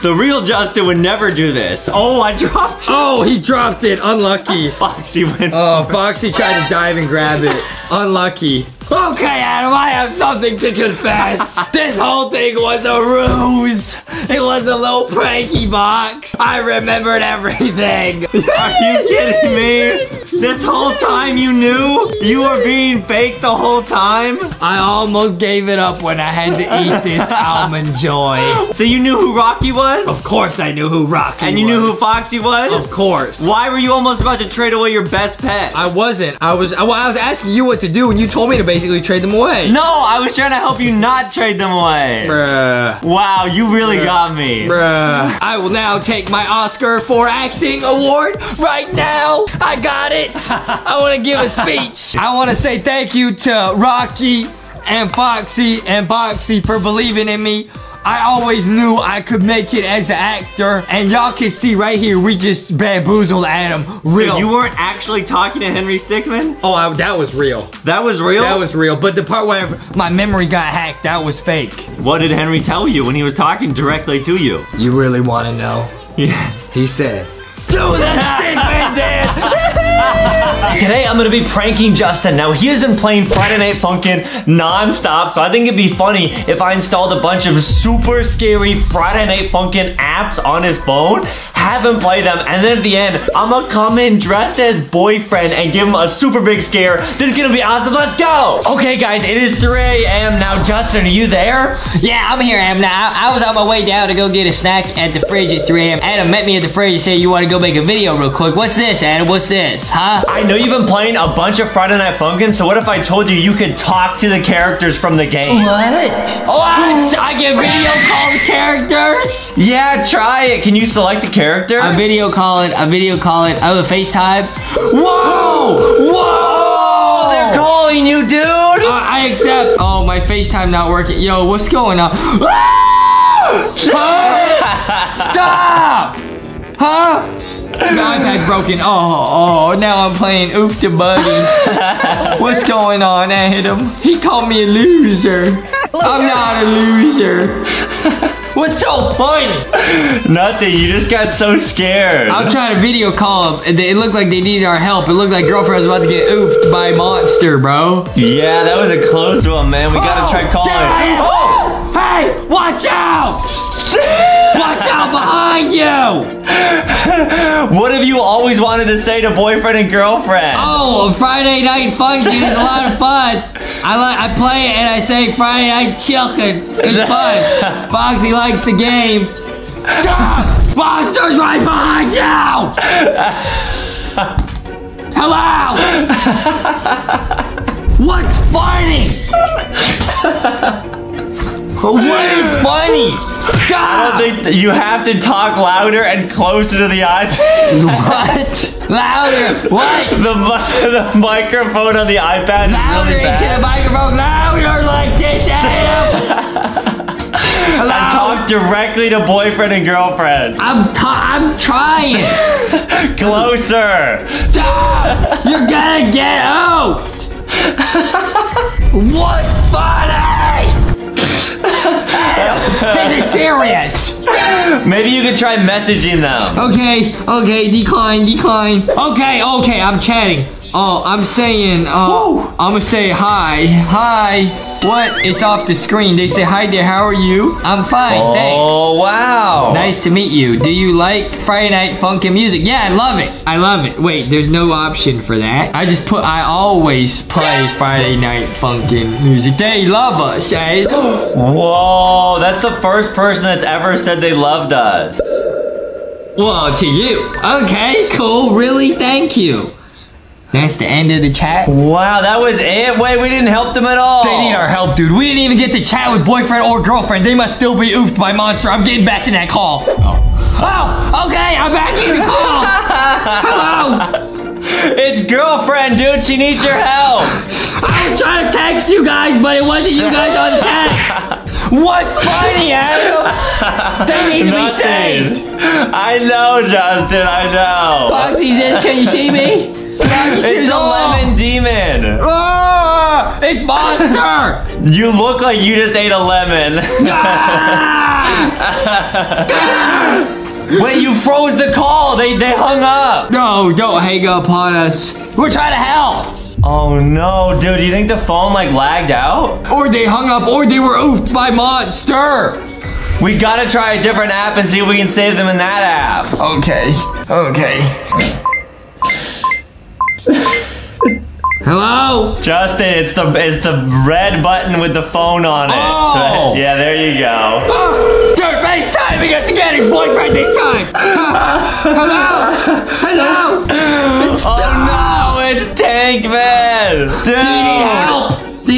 The real Justin would never do this. Oh, I dropped it. Oh, he dropped it. Unlucky. Foxy went. Oh, Foxy tried to dive and grab it. Unlucky. Okay, Adam, I have something to confess. This whole thing was a ruse. It was a little pranky box. I remembered everything. Are you kidding me? This whole time you knew? You were being fake the whole time? I almost gave it up when I had to eat this Almond Joy. So you knew who Rocky was? Of course I knew who Rocky was. And you knew who Foxy was? Of course. Why were you almost about to trade away your best pet? I wasn't. I was asking you what to do and you told me to basically trade them away. No, I was trying to help you not trade them away. Bruh. Wow, you really got me. Bruh. I will now take my Oscar for acting award right now. I got it. I want to give a speech. I want to say thank you to Rocky and Boxy for believing in me. I always knew I could make it as an actor, and y'all can see right here, we just bamboozled Adam real. So you weren't actually talking to Henry Stickmin? Oh, that was real. That was real? That was real, but the part where my memory got hacked, that was fake. What did Henry tell you when he was talking directly to you? You really want to know? Yes. He said, do the Stickmin dance! Today, I'm gonna be pranking Justin. Now, he has been playing Friday Night Funkin' non-stop, so I think it'd be funny if I installed a bunch of super scary Friday Night Funkin' apps on his phone, have him play them, and then at the end, I'm gonna come in dressed as Boyfriend and give him a super big scare. This is gonna be awesome. Let's go! Okay, guys, it is 3 a.m. now. Justin, are you there? Yeah, I'm here, Adam. Now, I was on my way down to go get a snack at the fridge at 3 a.m. Adam met me at the fridge and said, you wanna go make a video real quick. What's this, Adam? What's this, huh? I know you've been playing a bunch of Friday Night Funkin', so what if I told you you could talk to the characters from the game? What? I can video call the characters? Yeah, try it. Can you select the character? I video call it. I have a FaceTime. Whoa! Whoa! They're calling you, dude! I accept. Oh, my FaceTime not working. Yo, what's going on? Huh? Stop! Huh? My iPad broken. Oh, now I'm playing Oof the Buddy. What's going on, Adam? He called me a loser. I'm not a loser. What's so funny? Nothing. You just got so scared. I'm trying to video call them. It looked like they needed our help. It looked like Girlfriend was about to get oofed by Monster, bro. Yeah, that was a close one, man. We gotta try calling. Oh! Hey, watch out! Watch out behind you! What have you always wanted to say to Boyfriend and Girlfriend? Oh, Friday Night Funkin' is a lot of fun. I play it and I say Friday Night Chilkin'. It's fun. Foxy likes the game. Stop! Monster's right behind you! Hello! What's funny? What is funny? Stop! I don't think you have to talk louder and closer to the iPad. What? Louder. What? The microphone on the iPad louder is really bad. Louder into the microphone. Louder like this, Adam. I talk directly to Boyfriend and Girlfriend. I'm trying. Closer. Stop! You're gonna get out. What's funny? This is serious. Maybe you could try messaging them. Okay, decline. Okay, I'm chatting. Oh, I'm saying, I'm gonna say hi. What? It's off the screen. They say, hi there, how are you? I'm fine, thanks. Oh, wow. Nice to meet you. Do you like Friday Night Funkin' music? Yeah, I love it. Wait, there's no option for that. I just put, I always play Friday Night Funkin' music. They love us, eh? Whoa, that's the first person that's ever said they loved us. Well, to you. Okay, cool, really, thank you. That's the end of the chat. Wow, that was it? Wait, we didn't help them at all. They need our help, dude. We didn't even get to chat with Boyfriend or Girlfriend. They must still be oofed by Monster. I'm getting back in that call. Oh, okay, I'm back in the call. Hello. It's Girlfriend, dude. She needs your help. I was trying to text you guys, but it wasn't you guys on text. What's funny, Adam? They need to be saved. I know, Justin, I know. Foxy says, can you see me? It's a lemon demon. It's Monster. You look like you just ate a lemon. Wait, you froze the call. They hung up. No, don't hang up on us. We're trying to help. Oh no, dude. Do you think the phone like lagged out? Or they hung up or they were oofed by Monster. We gotta try a different app and see if we can save them in that app. Okay. Hello? Justin, it's the red button with the phone on it. Oh. So, yeah, there you go. Third base timing us again, it's Boyfriend this time. Hello? It's Tank Man. Dude. Do you need help? I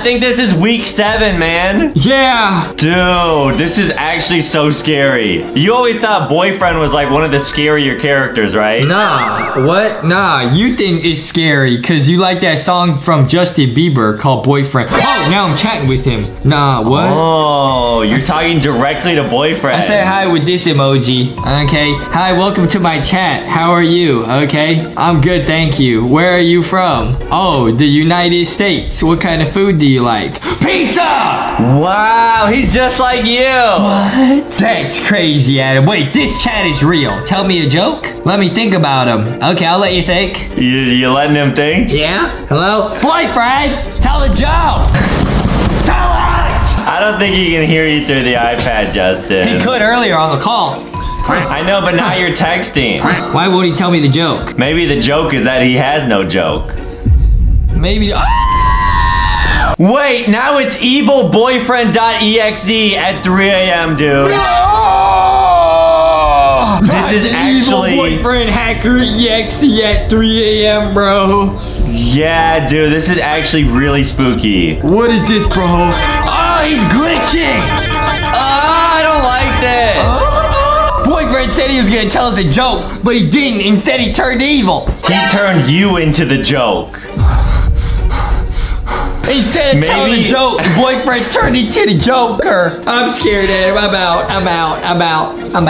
think this is week 7, man. Yeah. Dude, this is actually so scary. You always thought Boyfriend was like one of the scarier characters, right? Nah, what? Nah, you think it's scary because you like that song from Justin Bieber called Boyfriend. Oh, now I'm chatting with him. Nah, what? Oh, you're talking directly to Boyfriend. I said hi with this emoji. Okay. Hi, welcome to my chat. How are you? Okay. I'm good, thank you. Where are you from? Oh, the United States. What kind of food do you like? Pizza! Wow, he's just like you. What? That's crazy, Adam. Wait, this chat is real. Tell me a joke? Let me think about him. Okay, I'll let you think. You letting him think? Yeah. Hello? Boyfriend, tell a joke. Tell it! I don't think he can hear you through the iPad, Justin. He could earlier on the call. I know, but now you're texting. Why won't he tell me the joke? Maybe the joke is that he has no joke. Maybe... Ah! Wait, now it's evilboyfriend.exe at 3 a.m., dude. No! This is actually... Evilboyfriend hacker exe at 3 a.m., bro. Yeah, dude, this is actually really spooky. What is this, bro? Oh, he's glitching! Oh, I don't like this. Boyfriend said he was gonna tell us a joke, but he didn't. Instead, he turned evil. He turned you into the joke. Instead of telling a joke, Boyfriend turned into the Joker. I'm scared, Adam. I'm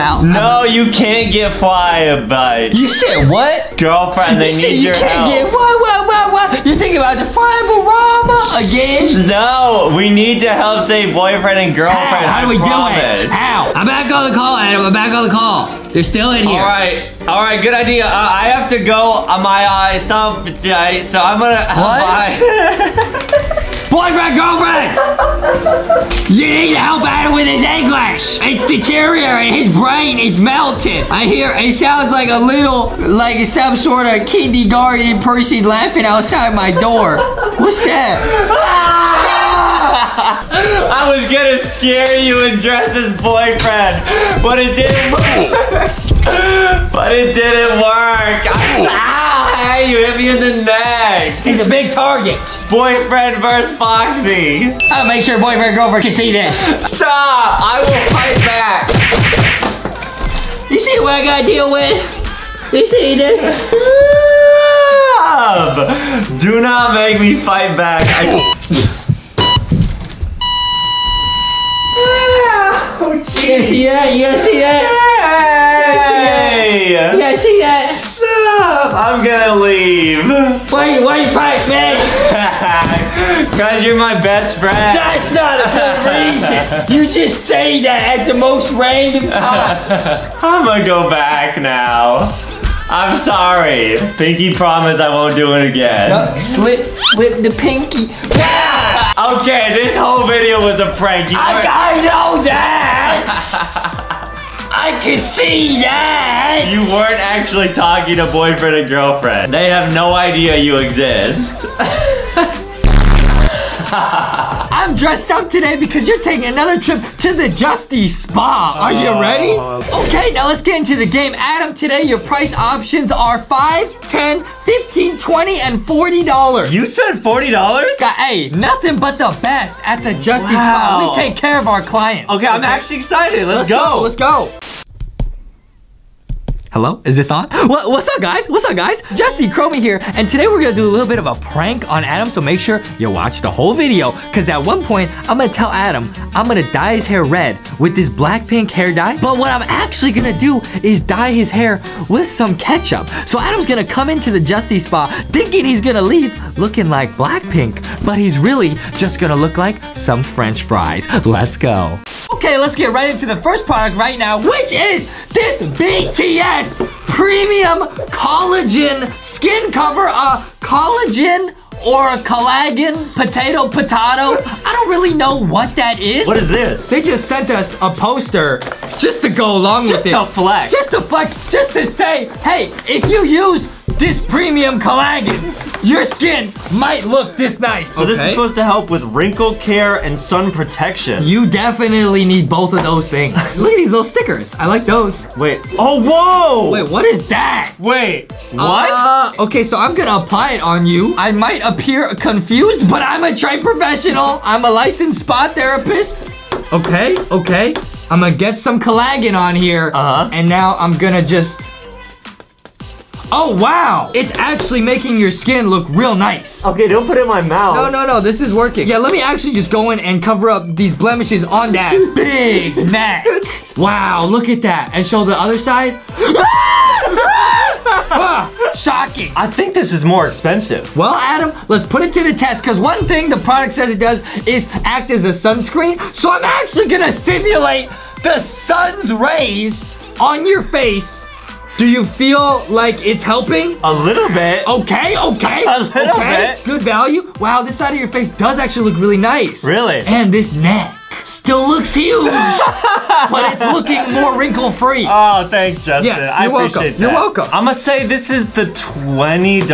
out. No, you can't get firebite. You said what? Girlfriend, they need your help. You can't get firebite. You think about the firebarama? Again? No, we need to help save boyfriend and girlfriend. How do we do it? How? I'm back on the call, Adam. I'm back on the call. They're still in here. All right, good idea. I have to go on my so I'm gonna. What? Boyfriend, girlfriend! You need to help Adam with his English! It's deteriorating, his brain is melted. I hear, it sounds like a little, like some sort of kindergarten person laughing outside my door. What's that? I was gonna scare you and dress as boyfriend, but it didn't work. Ow, you hit me in the neck. He's a big target. Boyfriend versus Foxy. I'll make sure boyfriend and girlfriend can see this. Stop, I will fight back. You see what I gotta deal with? You see this? Stop. Do not make me fight back. Oh, jeez. You see that? You gotta see that? Yay! You gotta see that? Stop! I'm gonna leave. Why you fight me? Because you're my best friend. That's not a good reason. You just say that at the most random times. I'm gonna go back now. I'm sorry. Pinky promise I won't do it again. No, slip the pinky. Okay, this whole video was a prank. I know that! I can see that! You weren't actually talking to boyfriend and girlfriend. They have no idea you exist. I'm dressed up today because you're taking another trip to the Justy Spa. Are you ready? Okay, now let's get into the game. Adam, today your price options are $5, $10, $15, $20, and $40. You spent $40? Hey, nothing but the best at the Justy Spa. We take care of our clients. Okay, I'm actually excited. Let's go. Let's go. Hello? Is this on? What's up, guys? What's up, guys? Justy Cromie here, and today we're gonna do a little bit of a prank on Adam, so make sure you watch the whole video, because at one point, I'm gonna tell Adam I'm gonna dye his hair red with this Blackpink hair dye, but what I'm actually gonna do is dye his hair with some ketchup. So Adam's gonna come into the Justy Spa thinking he's gonna leave looking like Blackpink, but he's really just gonna look like some French fries. Let's go. Okay, let's get right into the first product right now, which is this BTS Premium Collagen Skin Cover, collagen or a collagen, potato. I don't really know what that is. What is this? They just sent us a poster just to go along with it. Just to flex. Just to flex, just to say, hey, if you use this premium collagen, your skin might look this nice. So this is supposed to help with wrinkle care and sun protection. You definitely need both of those things. Look at these little stickers. I like those. Wait. Oh, whoa! Wait, what is that? Wait, what? Okay, so I'm gonna apply it on you. I might appear confused, but I'm a trained professional. I'm a licensed spa therapist. Okay. I'm gonna get some collagen on here. And now I'm gonna just... Oh, wow! It's actually making your skin look real nice. Okay, don't put it in my mouth. No, this is working. Yeah, let me actually just go in and cover up these blemishes on that big neck. Wow, look at that. And show the other side. Shocking. I think this is more expensive. Well, Adam, let's put it to the test, because one thing the product says it does is act as a sunscreen, so I'm actually gonna simulate the sun's rays on your face. Do you feel like it's helping? A little bit. Okay. A little bit. Good value. Wow, this side of your face does actually look really nice. Really? And this neck still looks huge, but it's looking more wrinkle-free. Oh, thanks, Justin. Yes, I appreciate that. You're welcome. I'm gonna say this is the $20.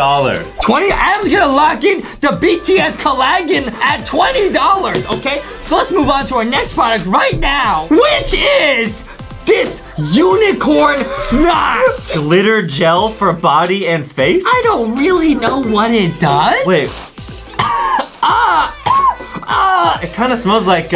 20? Adam's gonna lock in the BTS collagen at $20, okay? So let's move on to our next product right now, which is this Unicorn Snot! Glitter gel for body and face? I don't really know what it does. Wait. It kind of smells like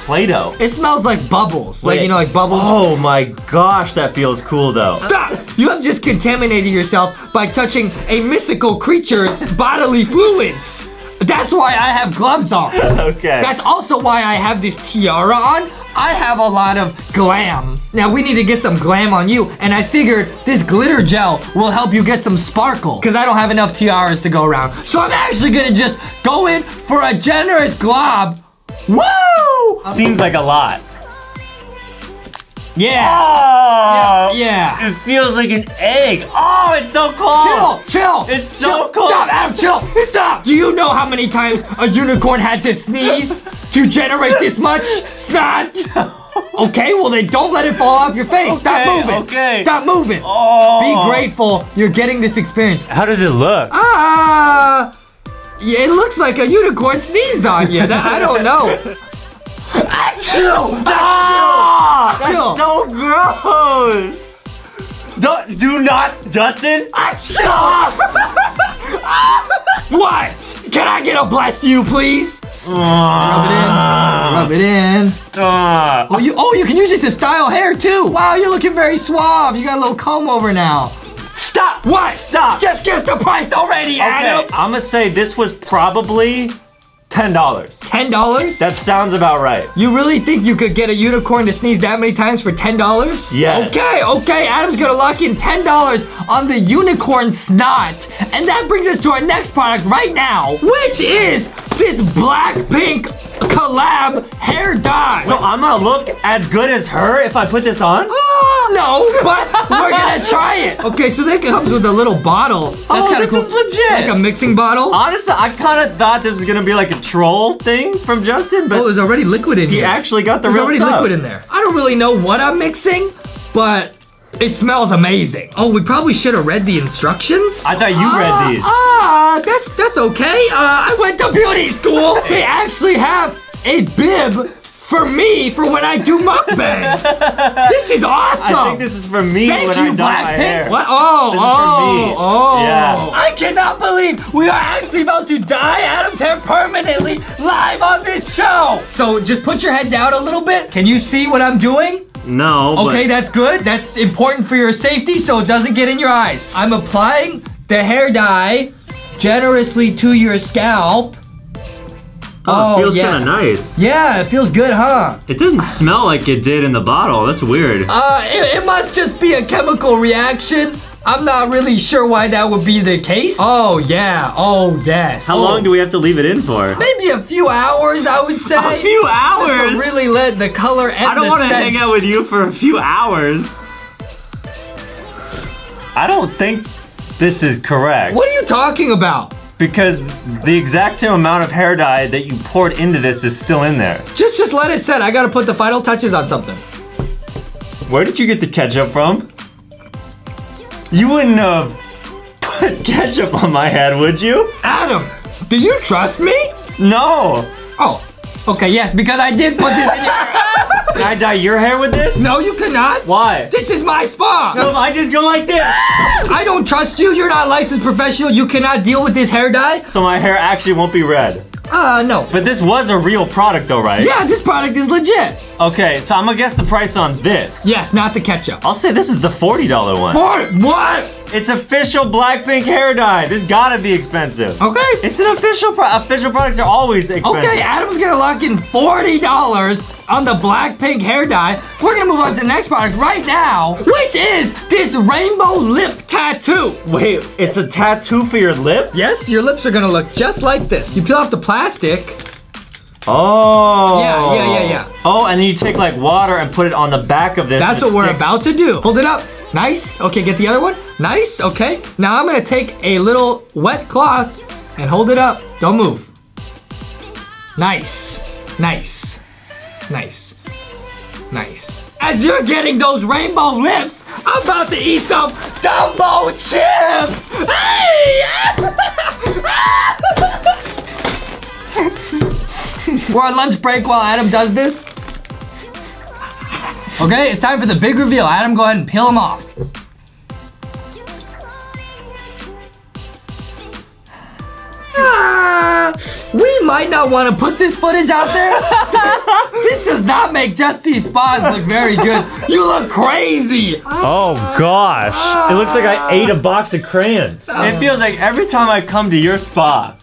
Play-Doh. It smells like bubbles. Wait. Like, you know, like bubbles. Oh my gosh, that feels cool though. Stop! You have just contaminated yourself by touching a mythical creature's bodily fluids. That's why I have gloves on. Okay. That's also why I have this tiara on. I have a lot of glam. Now we need to get some glam on you, and I figured this glitter gel will help you get some sparkle because I don't have enough tiaras to go around. So I'm actually gonna just go in for a generous glob. Woo! Seems like a lot. Yeah. Oh, yeah. It feels like an egg. Oh, it's so cold. Chill. It's so cold. Stop, Adam, chill. Stop. Do you know how many times a unicorn had to sneeze to generate this much snot? Okay, well then don't let it fall off your face. Okay, Stop moving. Oh. Be grateful you're getting this experience. How does it look? Yeah, it looks like a unicorn sneezed on you. I don't know. That's so gross! Do not, Justin! What? Can I get a bless you, please? Rub it in. Stop. Oh, you can use it to style hair too. Wow, you're looking very suave. You got a little comb over now. Stop! What? Stop! Just guess the price already, Adam! I'm gonna say this was probably $10. $10? That sounds about right. You really think you could get a unicorn to sneeze that many times for $10? Yes. Okay, Adam's gonna lock in $10 on the unicorn snot. And that brings us to our next product right now, which is this Blackpink collab hair dye. So I'm gonna look as good as her if I put this on? No, but we're gonna try it. Okay, so that comes with a little bottle. That's kind of cool. This is legit. Like a mixing bottle. Honestly, I kind of thought this was gonna be like a troll thing from Justin, but there's already liquid in here. He actually got the real stuff. There's already liquid in there. I don't really know what I'm mixing, but it smells amazing. Oh, we probably should have read the instructions. I thought you read these. That's okay. I went to beauty school. They actually have a bib for me for when I do mukbangs. This is awesome. I think this is for me when I dye my hair. What? Oh, this is for me. Yeah. I cannot believe we are actually about to dye Adam's hair permanently live on this show. So just put your head down a little bit. Can you see what I'm doing? No. Okay, that's good. That's important for your safety so it doesn't get in your eyes. I'm applying the hair dye generously to your scalp. Oh, it feels kind of nice. Yeah, it feels good, huh? It doesn't smell like it did in the bottle. That's weird. It must just be a chemical reaction. I'm not really sure why that would be the case. Oh, yeah. Oh, yes. How long do we have to leave it in for? Maybe a few hours, I would say. A few hours? Really let the color and the scent. I don't want to hang out with you for a few hours. I don't think this is correct. What are you talking about? Because the exact same amount of hair dye that you poured into this is still in there. Just let it set. I gotta put the final touches on something. Where did you get the ketchup from? You wouldn't have put ketchup on my head, would you? Adam, do you trust me? No. Oh, okay, yes, because I did put this in your hair. Can I dye your hair with this? No, you cannot. Why? This is my spa. So if I just go like this? I don't trust you. You're not a licensed professional. You cannot deal with this hair dye. So my hair actually won't be red? No. But this was a real product though, right? Yeah, this product is legit. Okay, so I'm gonna guess the price on this. Yes, not the ketchup. I'll say this is the $40 one. What? It's official Blackpink hair dye. This gotta be expensive. Okay. It's an official product. Official products are always expensive. Okay, Adam's gonna lock in $40 on the Blackpink hair dye. We're gonna move on to the next product right now, which is this rainbow lip tattoo. Wait, it's a tattoo for your lip? Yes, your lips are gonna look just like this. You peel off the plastic. Oh. Yeah. Oh, and then you take like water and put it on the back of this. That's what we're about to do. Hold it up. Nice. Okay, get the other one. Nice. Okay. Now I'm gonna take a little wet cloth and hold it up. Don't move. Nice. As you're getting those rainbow lips, I'm about to eat some Dumbo chips. Hey! We're on lunch break while Adam does this. Okay, it's time for the big reveal. Adam, go ahead and peel them off. We might not want to put this footage out there. This does not make Justy's spas look very good. You look crazy. Oh, gosh. It looks like I ate a box of crayons. It feels like every time I come to your spa,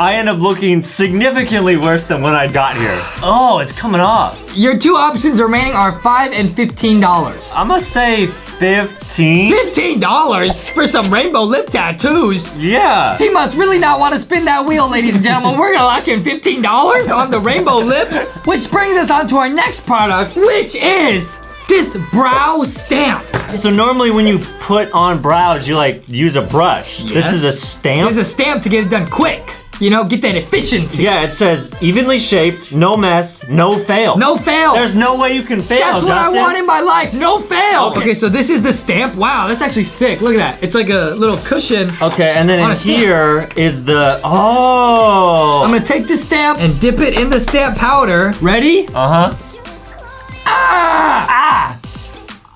I end up looking significantly worse than when I got here. Oh, it's coming off. Your two options remaining are $5 and $15. I'm gonna say $15. $15 for some rainbow lip tattoos? Yeah. He must really not want to spin that wheel, ladies and gentlemen. We're gonna lock in $15 on the rainbow lips. Which brings us on to our next product, which is this brow stamp. So normally when you put on brows, you like use a brush. Yes. This is a stamp? This is a stamp to get it done quick. You know, get that efficiency. Yeah, it says evenly shaped, no mess, no fail. No fail. There's no way you can fail, Justin. That's what I want in my life, no fail. Okay, so this is the stamp. Wow, that's actually sick. Look at that. It's like a little cushion. Okay, and then in here is the, oh. I'm gonna take the stamp and dip it in the stamp powder. Ready? Uh-huh. Ah!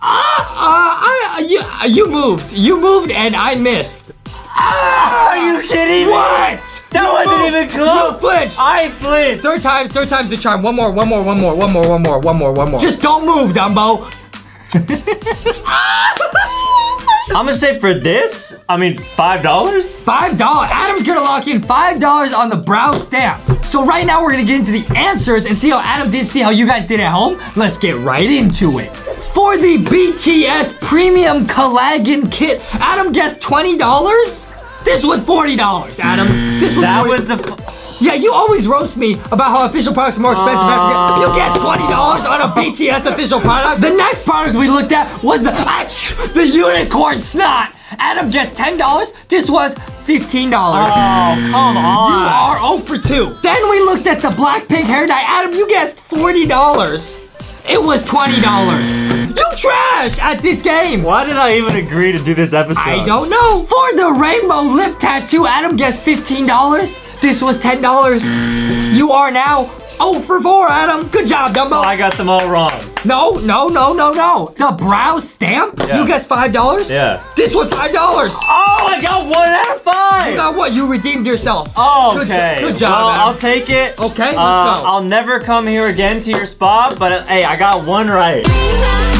Ah! You moved and I missed. Ah! Are you kidding me? What? That wasn't even close. You flinched. I flinched. Third time's the charm. One more. Just don't move, Dumbo. I'm gonna say for this, I mean, $5? $5. Adam's gonna lock in $5 on the brow stamps. So right now we're gonna get into the answers and see how Adam did, see how you guys did at home. Let's get right into it. For the BTS Premium Collagen Kit, Adam guessed $20? This was $40, Adam. Yeah, you always roast me about how official products are more expensive. You guessed $20 on a BTS official product. The next product we looked at was the Unicorn Snot. Adam guessed $10. This was $15. Oh, come on. You are 0 for 2. Then we looked at the Blackpink hair dye. Adam, you guessed $40. It was $20. You trash at this game. Why did I even agree to do this episode? I don't know. For the rainbow lip tattoo, Adam guessed $15. This was $10. You are now 0 for 4, Adam. Good job, Dumbo. So I got them all wrong. No. The brow stamp? Yeah. You guessed $5? Yeah. This was $5. Oh, I got 1 out of 5. You got what? You redeemed yourself. Oh, okay. Good job, well, Adam. I'll take it. Okay, let's go. I'll never come here again to your spa, but hey, I got 1 right.